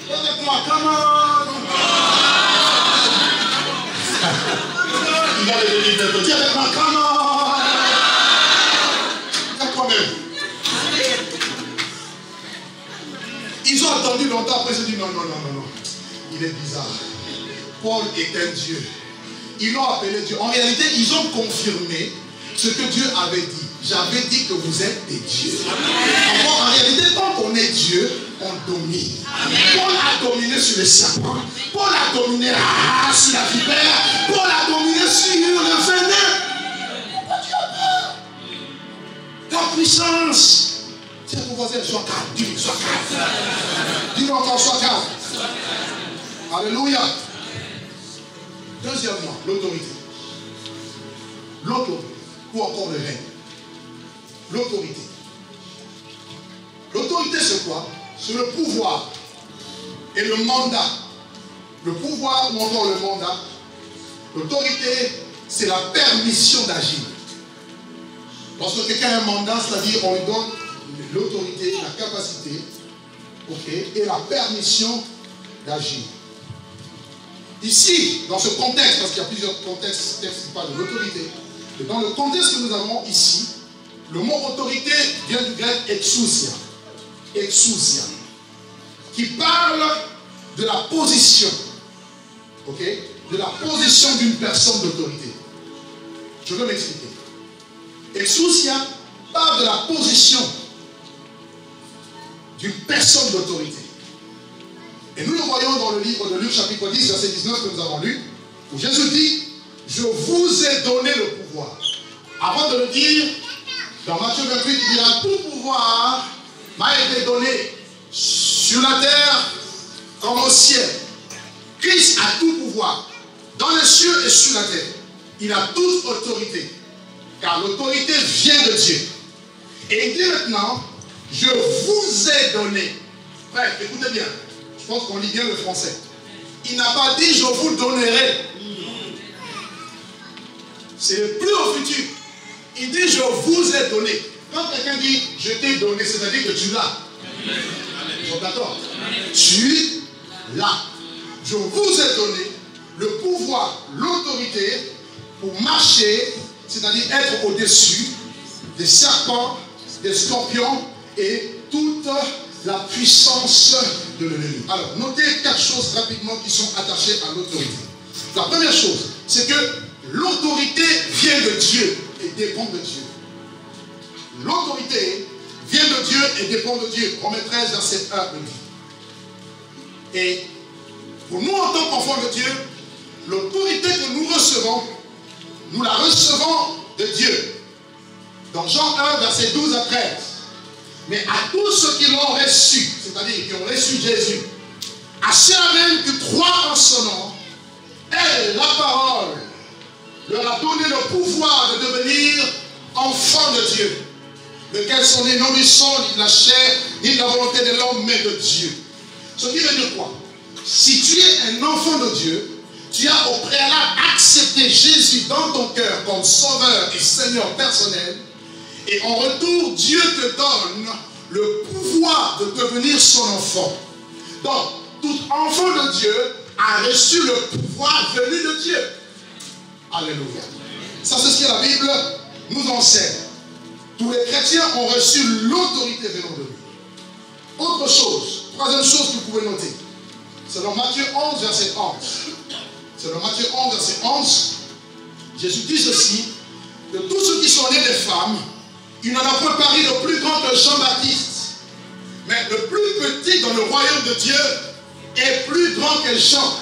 Donnez-moi, come on. Il y a des délivres. Dis avec moi, come on. C'est toi-même. Ils ont attendu longtemps, après ils ont dit non. Il est bizarre. Paul est un Dieu. Ils l'ont appelé Dieu. En réalité, ils ont confirmé ce que Dieu avait dit. J'avais dit que vous êtes des dieux. Alors, en réalité, quand on est Dieu, on domine. Paul a dominé sur le serpent. Paul a dominé sur la vipère. Paul a dominé sur le venin. Ta puissance. C'est pour vous dire, sois calme. Dis-moi, sois calme. Dis-moi encore, sois calme. Alléluia. Deuxièmement, l'autorité. L'autorité, ou encore le règne. L'autorité. L'autorité, c'est quoi? C'est le pouvoir et le mandat. Le pouvoir ou encore le mandat. L'autorité, c'est la permission d'agir. Lorsque quelqu'un a un mandat, c'est-à-dire on lui donne l'autorité, la capacité, okay, et la permission d'agir. Ici, dans ce contexte, parce qu'il y a plusieurs contextes qui parlent de l'autorité, et dans le contexte que nous avons ici, le mot autorité vient du grec exousia, qui parle de la position, okay, de la position d'une personne d'autorité. Je veux m'expliquer. Exousia parle de la position d'une personne d'autorité. Et nous le voyons dans le livre de Luc, chapitre 10, verset 19 que nous avons lu, où Jésus dit, je vous ai donné le pouvoir. Avant de le dire, dans Matthieu 28, il dira, tout pouvoir m'a été donné sur la terre comme au ciel. Christ a tout pouvoir, dans les cieux et sur la terre. Il a toute autorité, car l'autorité vient de Dieu. Et il dit maintenant, je vous ai donné. Bref, écoutez bien. Je pense qu'on lit bien le français. Il n'a pas dit « je vous donnerai ». C'est plus au futur. Il dit « je vous ai donné ». Quand quelqu'un dit « je t'ai donné », c'est-à-dire que tu l'as. Ils sont d'accord. Tu l'as. Je vous ai donné le pouvoir, l'autorité pour marcher, c'est-à-dire être au-dessus des serpents, des scorpions et toute la puissance de l'ennemi. Alors, notez quatre choses rapidement qui sont attachées à l'autorité. La première chose, c'est que l'autorité vient de Dieu et dépend de Dieu. L'autorité vient de Dieu et dépend de Dieu. Romains 13, verset 1. Et pour nous, en tant qu'enfants de Dieu, l'autorité que nous recevons, nous la recevons de Dieu. Dans Jean 1, verset 12 à 13. Mais à tous ceux qui l'ont reçu, c'est-à-dire qui ont reçu Jésus, à ceux-là qui croient en son nom, elle, la parole, leur a donné le pouvoir de devenir enfants de Dieu. Lesquels sont nés non du sang, ni de la chair, ni de la volonté de l'homme, mais de Dieu. Ce qui veut dire quoi? Si tu es un enfant de Dieu, tu as au préalable accepté Jésus dans ton cœur comme sauveur et Seigneur personnel. Et en retour, Dieu te donne le pouvoir de devenir son enfant. Donc, tout enfant de Dieu a reçu le pouvoir venu de Dieu. Alléluia. Ça, c'est ce que la Bible nous enseigne. Tous les chrétiens ont reçu l'autorité venant de lui. Autre chose, troisième chose que vous pouvez noter, c'est dans Matthieu 11, verset 11. C'est dans Matthieu 11, verset 11. Jésus dit ceci, de tous ceux qui sont nés des femmes, il n'en a préparé le plus grand que Jean-Baptiste. Mais le plus petit dans le royaume de Dieu est plus grand que Jean.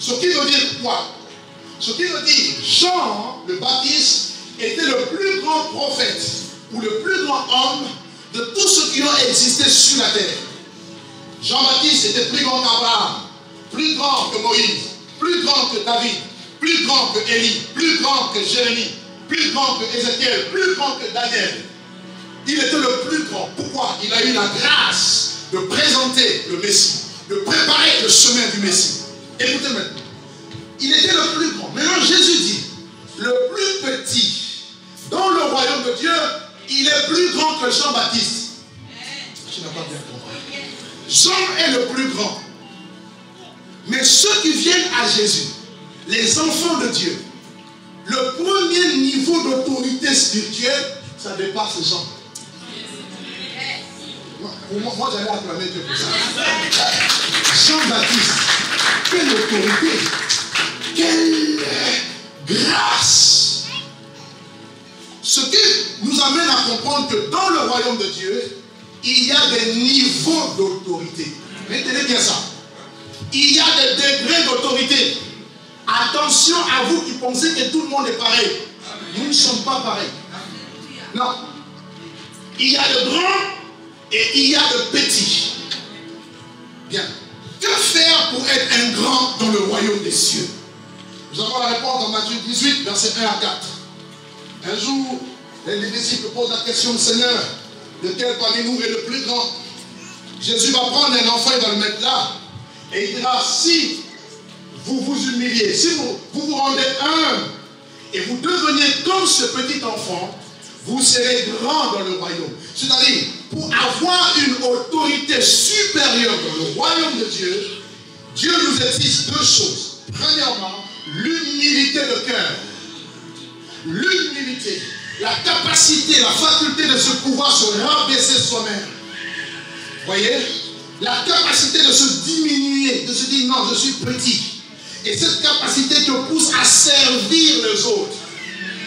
Ce qui veut dire quoi? Ce qui veut dire, Jean le Baptiste était le plus grand prophète ou le plus grand homme de tous ceux qui ont existé sur la terre. Jean-Baptiste était plus grand qu'Abraham, plus grand que Moïse, plus grand que David, plus grand que Élie, plus grand que Jérémie, plus grand que Ézéchiel, plus grand que Daniel. Il était le plus grand. Pourquoi? Il a eu la grâce de présenter le Messie, de préparer le chemin du Messie. Écoutez maintenant. Il était le plus grand. Maintenant, Jésus dit, le plus petit dans le royaume de Dieu, il est plus grand que Jean-Baptiste. Je n'ai pas bien compris. Jean est le plus grand. Mais ceux qui viennent à Jésus, les enfants de Dieu, le premier niveau d'autorité spirituelle, ça dépasse Jean. Moi j'allais acclamer Dieu pour ça. Jean-Baptiste, quelle autorité, quelle grâce. Ce qui nous amène à comprendre que dans le royaume de Dieu, il y a des niveaux d'autorité. Retenez bien ça. Il y a des degrés d'autorité. Attention à vous qui pensez que tout le monde est pareil. Nous ne sommes pas pareils. Non. Il y a de grands et il y a de petits. Bien. Que faire pour être un grand dans le royaume des cieux? Nous avons la réponse dans Matthieu 18, versets 1 à 4. Un jour, les disciples posent la question au Seigneur, lequel parmi nous est le plus grand? Jésus va prendre un enfant et va le mettre là. Et il dira, si vous vous humiliez, si vous rendez humble et vous deveniez comme ce petit enfant, vous serez grand dans le royaume. C'est-à-dire, pour avoir une autorité supérieure dans le royaume de Dieu, Dieu nous exige deux choses. Premièrement, l'humilité de cœur. L'humilité, la capacité, la faculté de se pouvoir se rabaisser soi-même. Voyez? La capacité de se diminuer, de se dire non, je suis petit. Et cette capacité te pousse à servir les autres.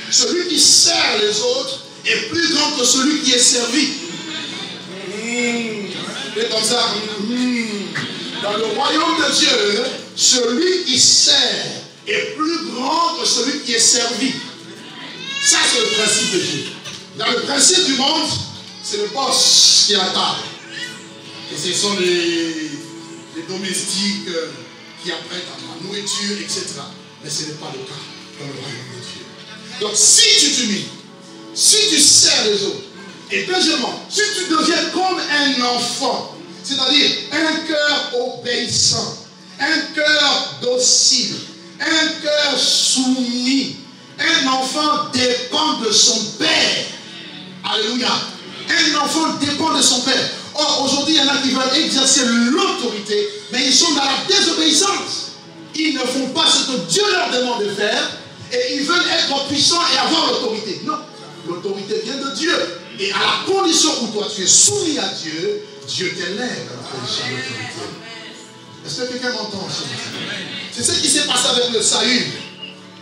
Celui qui sert les autres est plus grand que celui qui est servi. Et comme ça, dans le royaume de Dieu, celui qui sert est plus grand que celui qui est servi. Ça, c'est le principe de Dieu. Dans le principe du monde, c'est le boss qui est à table. Et ce sont les domestiques qui apprêtent à la nourriture, etc. Mais ce n'est pas le cas dans le royaume de Dieu. Donc si tu t'humilles, si tu sers les autres, et deuxièmement, si tu deviens comme un enfant, c'est-à-dire un cœur obéissant, un cœur docile, un cœur soumis, un enfant dépend de son père. Alléluia. Un enfant dépend de son père. Or, aujourd'hui, il y en a qui veulent exercer l'autorité, mais ils sont dans la désobéissance. Ils ne font pas ce que Dieu leur demande de faire. Et ils veulent être puissants et avoir l'autorité. Non, l'autorité vient de Dieu. Et à la condition où toi tu es soumis à Dieu, Dieu t'élève à la position d'autorité. Est-ce que quelqu'un m'entend? C'est ce qui s'est passé avec le Saül.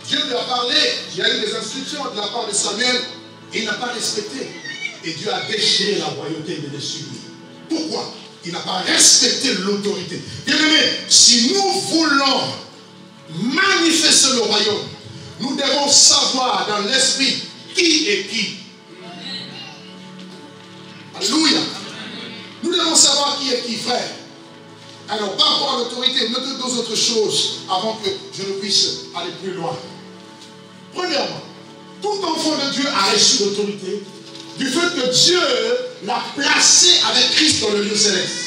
Dieu lui a parlé, il a eu des instructions de la part de Samuel, et il n'a pas respecté. Et Dieu a déchiré la royauté de Saül. Pourquoi? Il n'a pas respecté l'autorité. Bien-aimés, si nous voulons manifester le royaume, nous devons savoir dans l'esprit qui est qui. Alléluia. Nous devons savoir qui est qui, frère. Alors, par rapport à l'autorité, notez deux autres choses avant que je ne puisse aller plus loin. Premièrement, tout enfant de Dieu a reçu l'autorité du fait que Dieu l'a placé avec Christ dans le lieu céleste.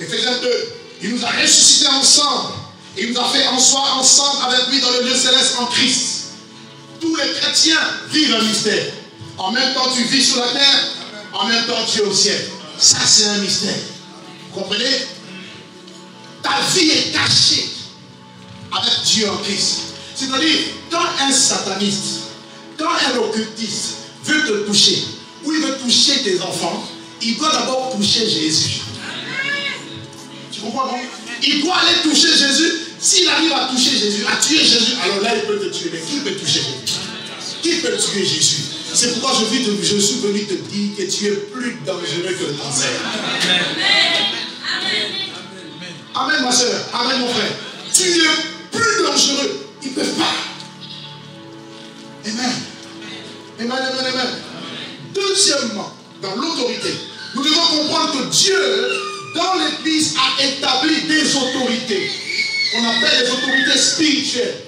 Éphésiens 2, il nous a ressuscités ensemble. Il nous a fait en soi ensemble avec lui dans le lieu céleste en Christ. Tous les chrétiens vivent un mystère. En même temps, tu vis sur la terre, en même temps, tu es au ciel. Ça, c'est un mystère. Vous comprenez? Ta vie est cachée avec Dieu en Christ. C'est-à-dire, quand un sataniste, quand un occultiste veut te toucher, ou il veut toucher tes enfants, il doit d'abord toucher Jésus. Tu comprends, non? Il doit aller toucher Jésus. S'il arrive à toucher Jésus, à tuer Jésus, alors là, il peut te tuer. Mais qui peut toucher Jésus? Qui peut tuer Jésus? C'est pourquoi je suis venu te dire que tu es plus dangereux que le cancer. Amen. Amen, ma soeur. Amen, mon frère. Tu es plus dangereux. Ils ne peuvent pas. Amen. Amen, amen, amen. Deuxièmement, dans l'autorité, nous devons comprendre que Dieu, dans l'Église, a établi des autorités. On appelle les autorités spirituelles.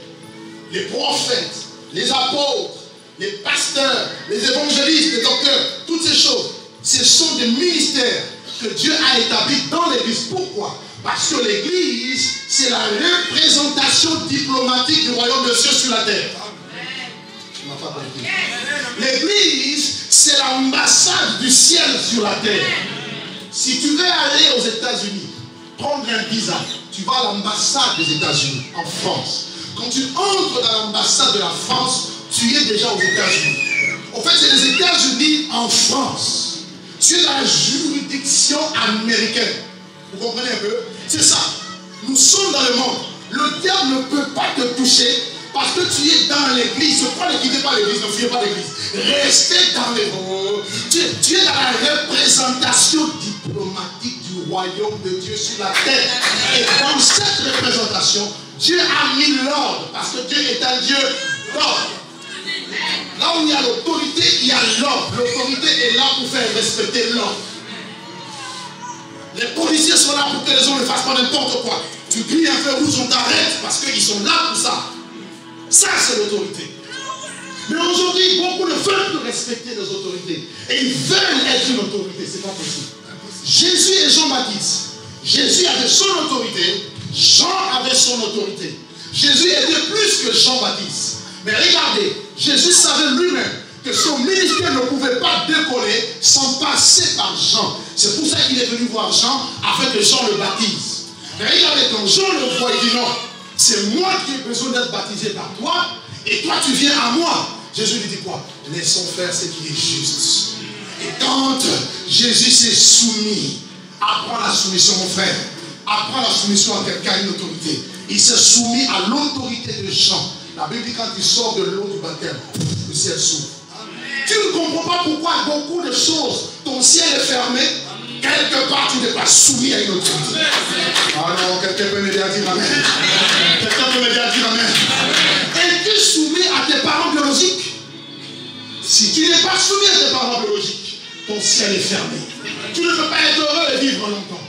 Les prophètes, les apôtres, les pasteurs, les évangélistes, les docteurs, toutes ces choses. Ce sont des ministères que Dieu a établis dans l'Église. Pourquoi? Parce que l'Église, c'est la représentation diplomatique du royaume de Dieu sur la terre. L'Église, c'est l'ambassade du ciel sur la terre. Si tu veux aller aux États-Unis, prendre un visa, tu vas à l'ambassade des États-Unis, en France. Quand tu entres dans l'ambassade de la France, tu es déjà aux États-Unis. En fait, c'est les États-Unis en France. Tu es dans la juridiction américaine. Vous comprenez un peu? C'est ça. Nous sommes dans le monde. Le diable ne peut pas te toucher parce que tu es dans l'église. Pourquoi ne quittez pas l'église? Ne fuyez pas l'église. Restez dans les mots. Tu es dans la représentation diplomatique du royaume de Dieu sur la terre. Et dans cette représentation, Dieu a mis l'ordre parce que Dieu est un Dieu d'ordre. Là où il y a l'autorité, il y a l'ordre. L'autorité est là pour faire respecter l'ordre. Les policiers sont là pour que les gens ne fassent pas n'importe quoi. Tu grilles un feu rouge, on t'arrête parce qu'ils sont là pour ça. Ça, c'est l'autorité. Mais aujourd'hui, beaucoup ne veulent plus respecter les autorités. Et ils veulent être une autorité. C'est pas possible. Jésus et Jean Baptiste. Jésus avait son autorité. Jean avait son autorité. Jésus était plus que Jean Baptiste. Mais regardez, Jésus savait lui-même que son ministère ne pouvait pas décoller sans passer par Jean. C'est pour ça qu'il est venu voir Jean, afin que Jean le baptise. Mais regardez, quand Jean le voit, il dit non, c'est moi qui ai besoin d'être baptisé par toi, et toi tu viens à moi. Jésus lui dit quoi? Laissons faire ce qui est juste. Et quand Jésus s'est soumis, apprends la soumission mon frère, apprends la soumission à quelqu'un, une autorité. Il s'est soumis à l'autorité de Jean. La Bible dit quand il sort de l'eau du baptême, le ciel s'ouvre. Tu ne comprends pas pourquoi beaucoup de choses, ton ciel est fermé, quelque part tu n'es pas soumis à une autorité. Alors quelqu'un peut me dire amen. Quelqu'un peut me dire amen. Es-tu soumis à tes parents biologiques? Si tu n'es pas soumis à tes parents biologiques, ton ciel est fermé. Tu ne peux pas être heureux et vivre longtemps.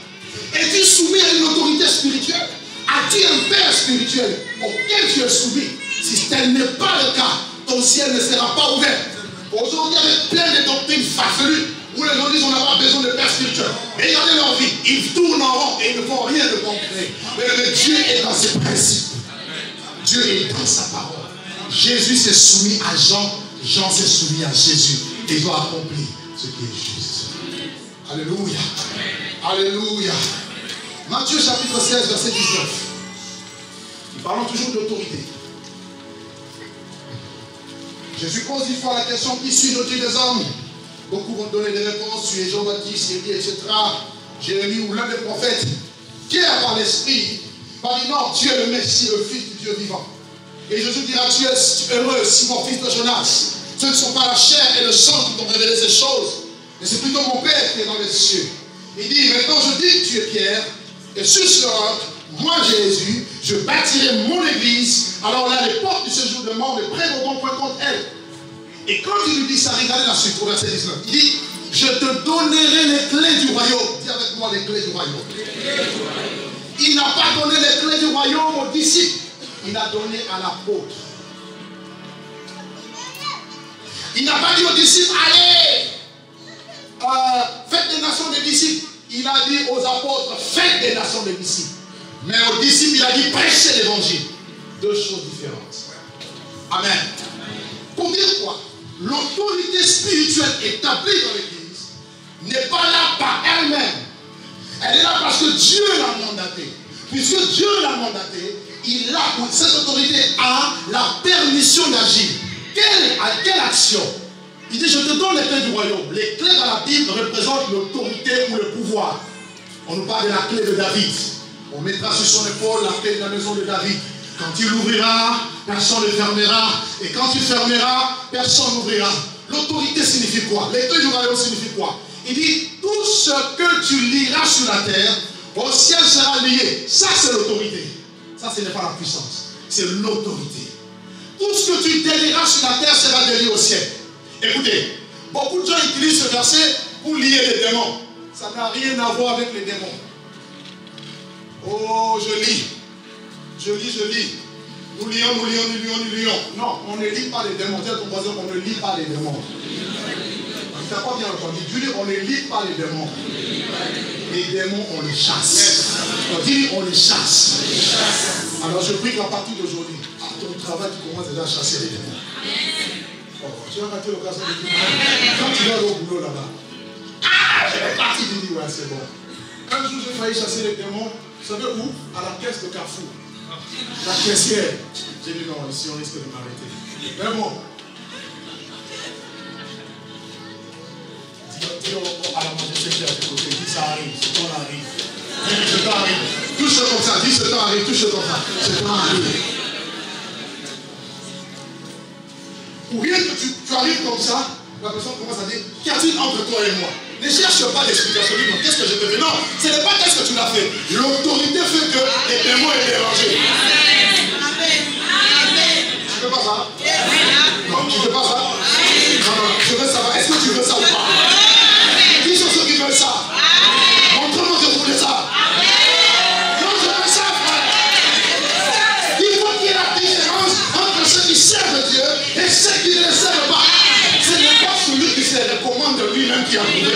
Es-tu soumis à une autorité spirituelle? As-tu un père spirituel auquel tu es soumis? Si tel n'est pas le cas, ton ciel ne sera pas ouvert. Aujourd'hui, il y a plein de doctrines farfelues où les gens disent qu'on n'a pas besoin de père spirituel. Et regardez leur vie, ils tournent en rond et ils ne font rien de concret. Mais Dieu est dans ses principes. Dieu est dans sa parole. Jésus s'est soumis à Jean, Jean s'est soumis à Jésus. Ils ont accompli ce qui est juste. Alléluia. Alléluia. Matthieu chapitre 16, verset 19. Nous parlons toujours d'autorité. Jésus pose 10 fois la question qui suit le Dieu des hommes. Beaucoup vont donner des réponses sur Jean-Baptiste, Élie, etc. Jérémie ou l'un des prophètes. Pierre par l'esprit, par dit non, tu es le Messie, le Fils du Dieu vivant. Et Jésus dira, tu es heureux, Simon, fils de Jonas. Ceux qui ne sont pas la chair et le sang qui t'ont révélé ces choses. Mais c'est plutôt mon Père qui est dans les cieux. Il dit, maintenant je dis que tu es Pierre, et sur ce roc, moi Jésus, je bâtirai mon église, alors là les portes du séjour de mort ne prévaudront point contre elle. Et quand il lui dit ça, regardez la suite au verset 19, il dit, je te donnerai les clés du royaume. Dis avec moi les clés du royaume. Il n'a pas donné les clés du royaume aux disciples, il a donné à l'apôtre. Il n'a pas dit aux disciples, allez, faites des nations des disciples. Il a dit aux apôtres, faites des nations des disciples. Mais aux disciples, il a dit, prêchez l'évangile. Deux choses différentes. Amen. Amen. Pour dire quoi? L'autorité spirituelle établie dans l'Église n'est pas là par elle-même. Elle est là parce que Dieu l'a mandatée. Puisque Dieu l'a mandatée, il a, cette autorité a la permission d'agir. Quelle action? Il dit, je te donne les clés du royaume. Les clés dans la Bible représentent l'autorité ou le pouvoir. On nous parle de la clé de David. On mettra sur son épaule la clé de la maison de David. Quand il ouvrira, personne ne fermera. Et quand il fermera, personne n'ouvrira. L'autorité signifie quoi? Les clés du royaume signifie quoi? Il dit, tout ce que tu liras sur la terre, au ciel sera lié. Ça, c'est l'autorité. Ça, ce n'est pas la puissance. c'est l'autorité. Tout ce que tu délieras sur la terre sera délié au ciel. Écoutez, beaucoup de gens utilisent ce verset pour lier les démons. Ça n'a rien à voir avec les démons. Oh, je lis. Nous lions. Non, on ne lit pas les démons. Dis à ton voisin, on ne lit pas les démons. Tu n'as pas bien entendu. Tu dis, on ne lit pas les démons. Les démons, on les chasse. Dis, on les chasse. Alors je prie qu'à partir d'aujourd'hui, à ton travail, tu commences déjà à chasser les démons. Oh, tu vas rater l'occasion de tout. Quand tu vas aller au boulot là-bas, je vais partir, tu dis, ouais, c'est bon. Quand je vous ai failli chasser les démons, vous savez où? À la caisse de Carrefour. La caissière. J'ai dit non, ici on risque de m'arrêter. Mais bon. À la majesté qui est à côté, dis ça arrive, ce temps arrive. Ce temps arrive. Touche comme ça, dis ce temps arrive, touche comme ça. Ce temps arrive. Ou bien que tu arrives comme ça, la personne commence à dire, qu'y a-t-il entre toi et moi? Ne cherche pas d'explication. Qu'est-ce que je te fais? Non, ce n'est pas qu'est-ce que tu l'as fait. L'autorité fait que les démons est dérangé. Tu ne veux pas ça? Non, tu ne veux pas ça? Non, je veux savoir. Est-ce que tu veux ça ou pas? Qui sont ceux qui veulent ça? Montre-moi que vous voulez ça. Non, je veux ça, frère. Il faut qu'il y ait la différence entre ceux qui servent Dieu et ceux qui ne le servent pas. Ce n'est pas celui qui se recommande lui-même qui a trouvé.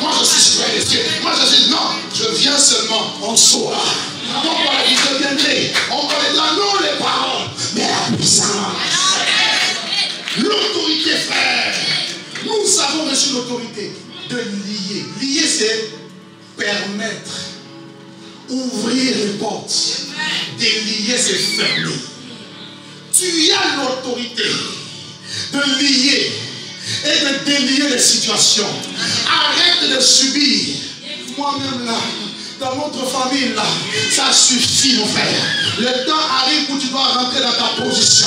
Moi je suis sur les cieux. Moi je suis. Non, je viens seulement en soi. Non par la visionnerie. On connaîtra non les paroles, mais la puissance. L'autorité, frère. Nous avons reçu l'autorité de lier. Lier, c'est permettre. Ouvrir les portes. Délier, c'est fermer. Tu as l'autorité de lier et de délier les situations. Arrête de subir. Moi-même là, dans notre famille là, ça suffit mon frère. Le temps arrive où tu dois rentrer dans ta position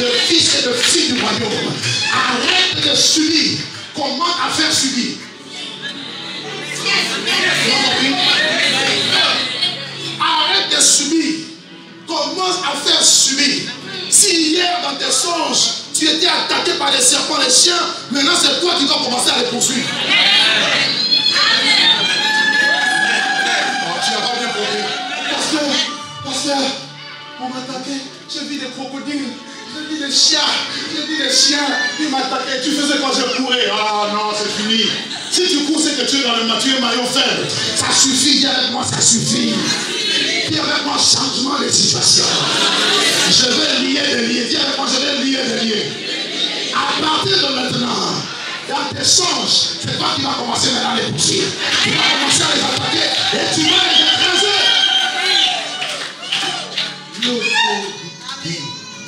de fils et de fille du royaume. Arrête de subir. Comment à faire subir? Arrête de subir. Commence à faire subir. Si hier dans tes songes, tu étais attaqué par les serpents, les chiens, maintenant c'est toi qui dois commencer à les poursuivre. Oh, tu n'as pas bien compris. Pasteur, on m'attaquait, j'ai vu des crocodiles, j'ai vu des chiens, ils m'attaquaient, tu faisais quand je courais. Ah non, c'est fini. Si tu cours, c'est que tu es dans le matin, tu es maillon faible. Ça suffit, viens avec moi, ça suffit. Viens avec moi, changement des situations. Je vais lier, viens avec moi, je vais lier. À partir de maintenant, dans tes songes, c'est toi qui vas commencer maintenant à les poursuivre. Tu vas commencer à les attaquer et tu vas les écraser. L'autorité,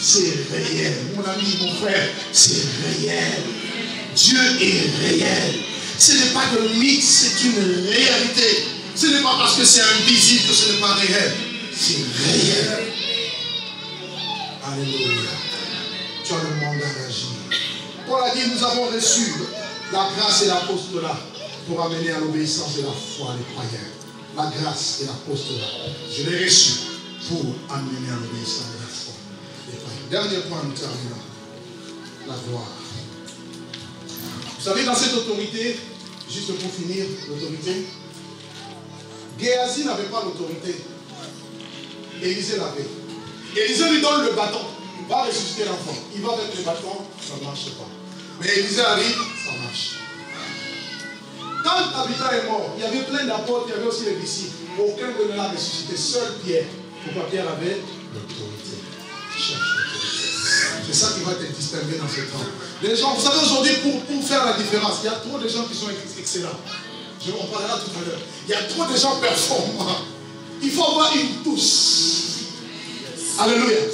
c'est réel. Mon ami, mon frère, c'est réel. Dieu est réel. Ce n'est pas de mythe, c'est une réalité. Ce n'est pas parce que c'est invisible que ce n'est pas réel. C'est réel. Alléluia. Tu as le mandat d'agir. Paul a dit, nous avons reçu la grâce et l'apostolat pour amener à l'obéissance de la foi les croyants. La grâce et l'apostolat. Je l'ai reçu pour amener à l'obéissance de la foi les croyants. Dernier point, nous terminons. La gloire. Vous savez, dans cette autorité, juste pour finir, l'autorité, Géasi n'avait pas l'autorité. Élisée l'avait. Élisée lui donne le bâton. Il va ressusciter l'enfant. Il va mettre le bâton, ça ne marche pas. Mais Élisée arrive, ça marche. Quand Tabitha est mort, il y avait plein d'apôtres, il y avait aussi les disciples. Aucun ne l'a ressuscité, seul Pierre. Pourquoi Pierre avait l'autorité? Cherche l'autorité. C'est ça qui va te distinguer dans ce temps. Les gens, vous savez, aujourd'hui, pour faire la différence, il y a trop de gens qui sont excellents. Je vous en parlerai tout à l'heure. Il y a trop de gens performants. Il faut avoir une touche. Alléluia. Amen.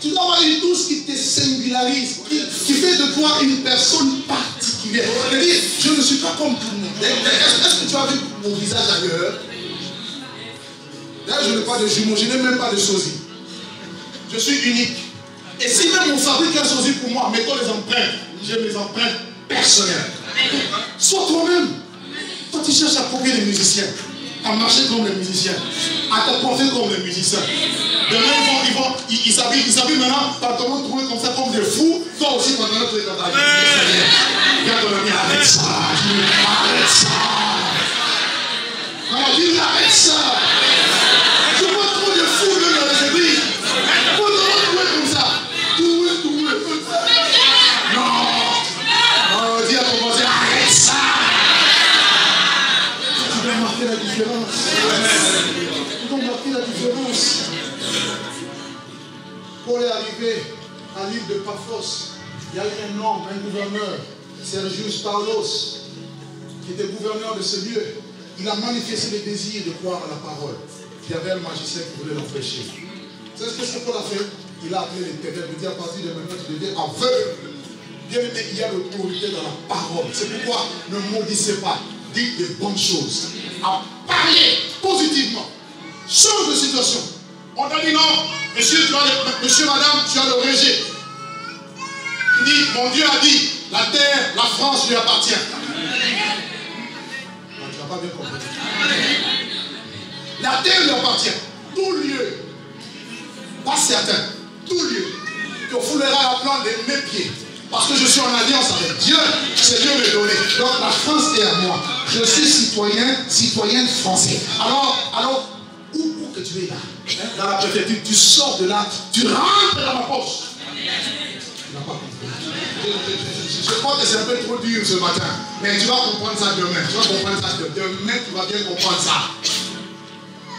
Tu dois avoir une touche qui te singularise, qui fait de toi une personne particulière. C'est-à-dire, je ne suis pas comme tout le monde. Est-ce que tu as vu mon visage ailleurs? Là, je n'ai pas de jumeaux, je n'ai même pas de sosie. Je suis unique. Et si même on fabrique un sosie pour moi, mettons les empreintes. J'ai mes empreintes personnelles. Sois toi-même. Toi, tu cherches à copier les musiciens, à marcher comme les musiciens, à te porter comme les musiciens. Demain, ils s'habillent maintenant, par comment trouver comme ça, comme des fous. Toi aussi, maintenant, tu es dans ta vie. Viens ton ami, arrête ça. Arrête ça. Non, dis-le, arrête ça. Tu vois trop de fous dans les églises. Faut trouver comme ça. Trouver comme ça. Non. Dis à ton voisin, arrête ça. Tu dois marquer la différence. La différence. Paul est arrivé à l'île de Paphos. Il y a eu un homme, un gouverneur, Sergius Paulos, qui était gouverneur de ce lieu. Il a manifesté le désir de croire à la parole. Il y avait un magicien qui voulait l'empêcher. C'est ce que Paul a fait. Il a appelé l'Éternel. Il dit à partir de maintenant, tu deviens aveugle. Bien aimé, il y a l'autorité dans la parole. C'est pourquoi ne maudissez pas. Dites de bonnes choses. À parler positivement. Change de situation. On t'a dit non, monsieur, madame, tu as le rejet. Il dit, mon Dieu a dit, la terre, la France lui appartient. Non, tu n'as pas bien compris. La terre lui appartient. Tout lieu, pas certain, tout lieu, que vous leur appelez de mes pieds. Parce que je suis en alliance avec Dieu, c'est Dieu me donné. Donc la France est à moi. Je suis citoyen, citoyenne français. Alors, où que tu es là, dans la préfecture, tu sors de là, tu rentres dans ma poche. Tu n'as pas compris. Je crois que c'est un peu trop dur ce matin, mais tu vas comprendre ça demain. Tu vas comprendre ça demain, tu vas bien comprendre ça.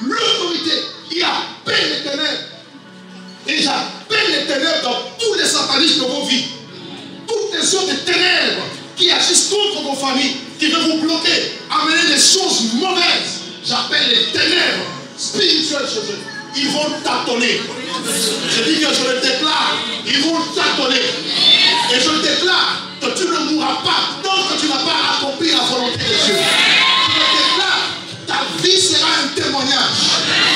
L'autorité, il appelle les ténèbres. Et j'appelle les ténèbres dans tous les satanistes de vos vies. Toutes les sortes de ténèbres qui agissent contre vos familles, qui veulent vous bloquer, amener des choses mauvaises. J'appelle les ténèbres spirituelles chez eux. Ils vont tâtonner. Je dis que je le déclare. Ils vont tâtonner. Et je déclare que tu ne mourras pas tant que tu n'as pas accompli la volonté de Dieu. Je le déclare. Ta vie sera un témoignage.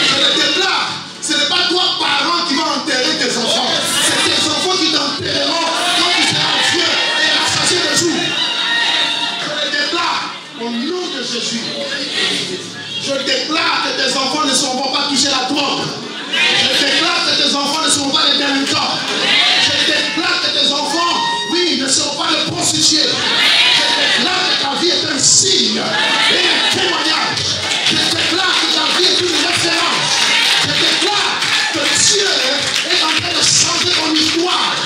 Je le déclare. Ce n'est pas toi, parent, qui va enterrer tes enfants. C'est tes enfants qui t'enterreront quand tu seras vieux et rassasié de jour. Je le déclare. Au nom de Jésus. Je déclare que tes enfants ne seront pas touchés à la drogue. Je déclare que tes enfants ne seront pas les délinquants. Je déclare que tes enfants, oui, ne seront pas les prostitués. Je déclare que ta vie est un signe et un témoignage. Je déclare que ta vie est une référence. Je déclare que Dieu est en train de changer ton histoire.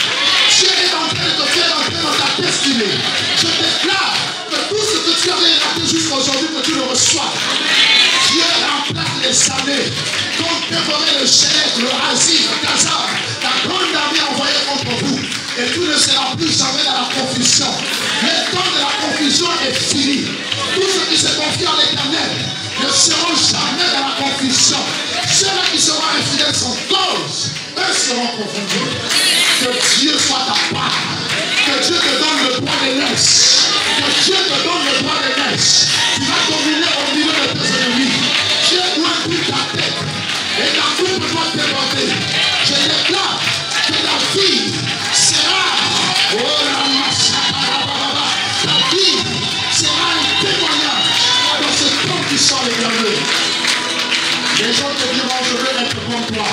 Dieu est en train de te faire entrer dans ta destinée. Je déclare que tout ce que tu avais raté jusqu'à aujourd'hui, que tu le reçois. Dieu remplace les années, comme dévorer le chef, le racisme, le Gaza, la grande armée envoyée contre vous. Et tout ne sera plus jamais dans la confusion. Le temps de la confusion est fini. Tous ceux qui se confient en l'Éternel ne seront jamais dans la confusion. Ceux-là qui seront infidèles sont cause, eux seront confondus. Que Dieu soit ta part. Que Dieu te donne le droit de l'Est. Que Dieu te donne le droit de l'Est. Tu vas dominer au milieu de tes ennemis. Dieu doit toute ta tête. Et ta coupe doit t'éventer. Je déclare que ta vie sera. Oh la masse. Ta vie sera un témoignage dans ce temps qui sort les derniers. Les gens te diront, je veux être comme toi.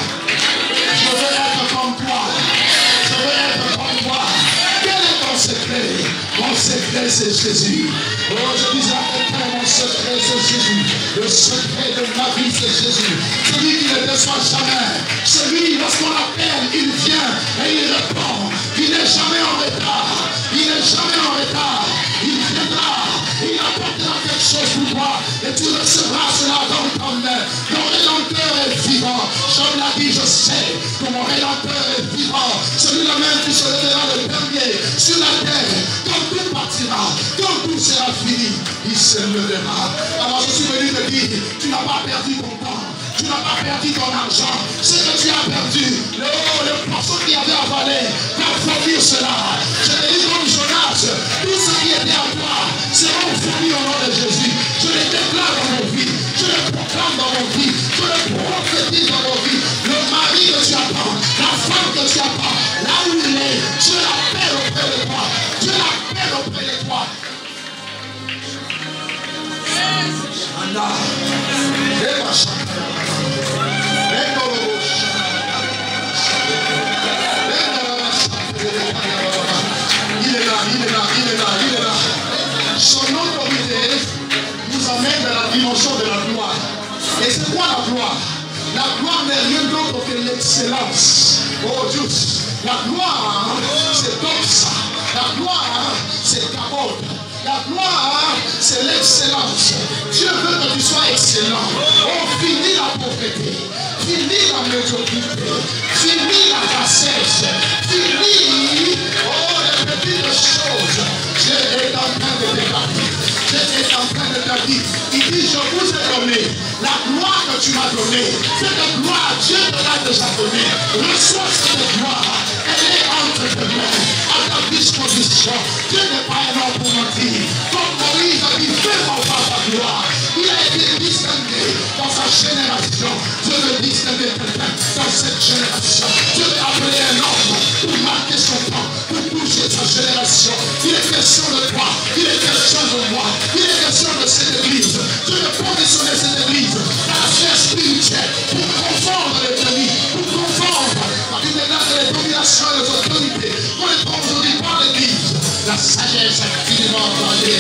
Je veux être comme toi. Je veux être comme toi. Quel est ton secret? Mon secret, c'est Jésus. Oh, je dis à quelqu'un, mon secret, c'est Jésus. Le secret de ma vie, c'est Jésus. Celui qui ne déçoit jamais. Celui, lorsqu'on l'appelle, il vient et il répond. Il n'est jamais en retard. Il n'est jamais en retard. Il viendra. Il apportera quelque chose pour toi. Et tu recevras cela dans ton main. Mon rédempteur est vivant. Jean l'a dit, je sais que mon rédempteur est vivant. Celui-là même qui se lèvera le dernier sur la terre. Quand tout partira, quand tout sera fini, il se lèvera. Alors je suis venu te dire, tu n'as pas perdu ton temps, tu n'as pas perdu ton argent. Ce que tu as perdu, le poisson qui avait avalé, va fournir cela. Je l'ai dit comme Jonas, tout ce qui était à toi sera fourni au nom de Jésus. Je le déclare dans nos vies, je le proclame dans nos vies, je le prophétise dans nos vies. Le mari que tu attends, la femme que tu attends, là où il est, je l'appelle auprès de toi. Je l'appelle auprès de toi. Anna, et ma chante. Et ma roche. La gloire n'est rien d'autre que l'excellence. Oh Dieu, la gloire, c'est comme ça. La gloire, c'est d'abord. La gloire, c'est l'excellence. Dieu veut que tu sois excellent. Oh, finis la pauvreté. Finis la médiocrité. Finis la bassesse. Finis, oh, les petites choses. Dieu est en train de débattre. Dieu est en train de débattre. Il dit, je vous ai donné la gloire que tu m'as donnée. Cette gloire, Dieu te l'a déjà donnée. Reçois cette gloire. Elle est entre tes mains. Disposition. Dieu n'est pas un homme pour mentir. Comme Moïse a dit, fais mon pas ta gloire. Il a été distingué dans sa génération. Dieu le distinguait dans cette génération. Dieu l'a appelé un homme pour marquer son temps, pour toucher sa génération. Il est question de toi, il est question de moi, il est question de cette église. Dieu a positionné cette église dans la sphère spirituelle pour confondre les familles, pour confondre la ménage de les dominations et les autorités. On est aujourd'hui par l'église. La sagesse activement dans les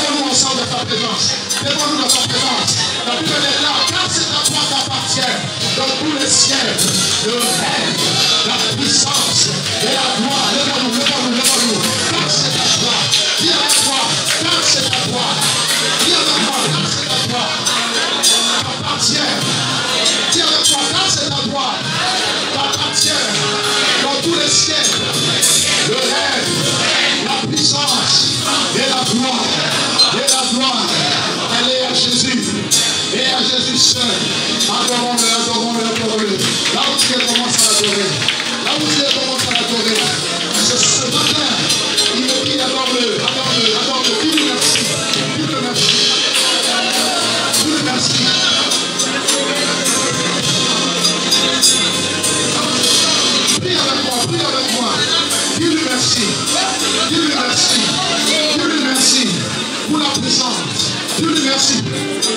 Lève-nous ensemble dans ta présence. Lève-nous dans ta présence. La Bible est là, car c'est à toi qu'appartient dans tous les ciels, le règne, la puissance et la gloire. Lève-nous, lève-nous, lève-nous. Car c'est à toi. Viens à toi. Car c'est à toi. Viens à toi. Car c'est à toi. Appartient. Viens à toi. Car c'est à toi. Appartient dans tous les ciels, le règne, la puissance. Et la gloire, elle est à Jésus, et à Jésus seul. Adorons-le. Là où tu commences à l'adorer, ce matin, il me dit adore-le, dis-le merci. Merci. Thank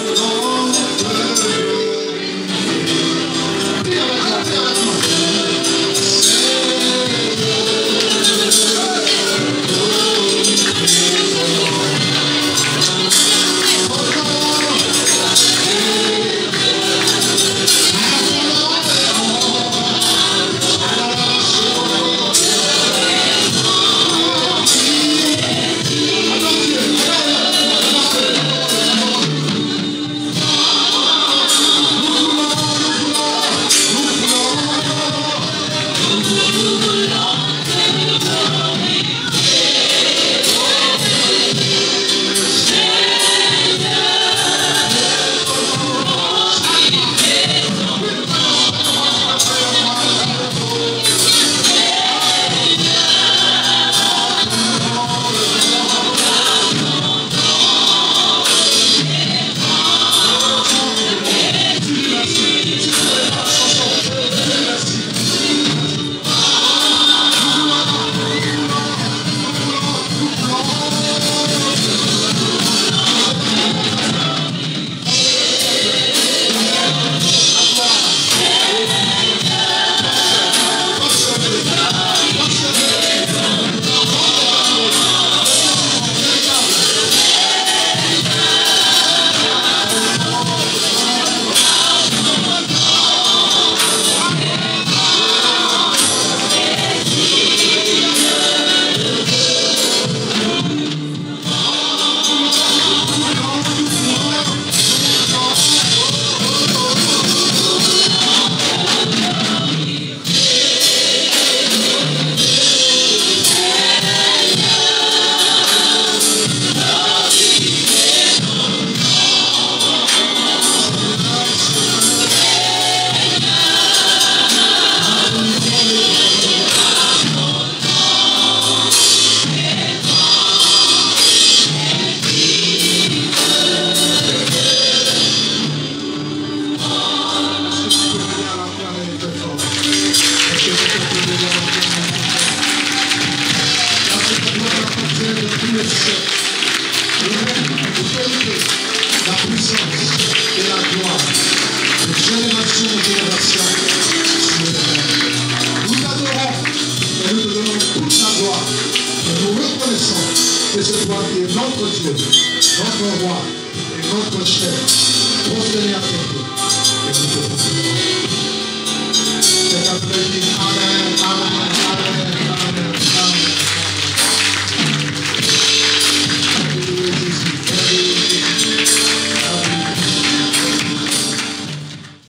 you. la puissance et la gloire de génération en génération. Nous t'adorons et nous te donnons toute la gloire. Et nous reconnaissons que c'est toi qui es notre Dieu, notre roi et notre chef. Prosternez à tes pieds et nous te remercions. C'est un plaisir.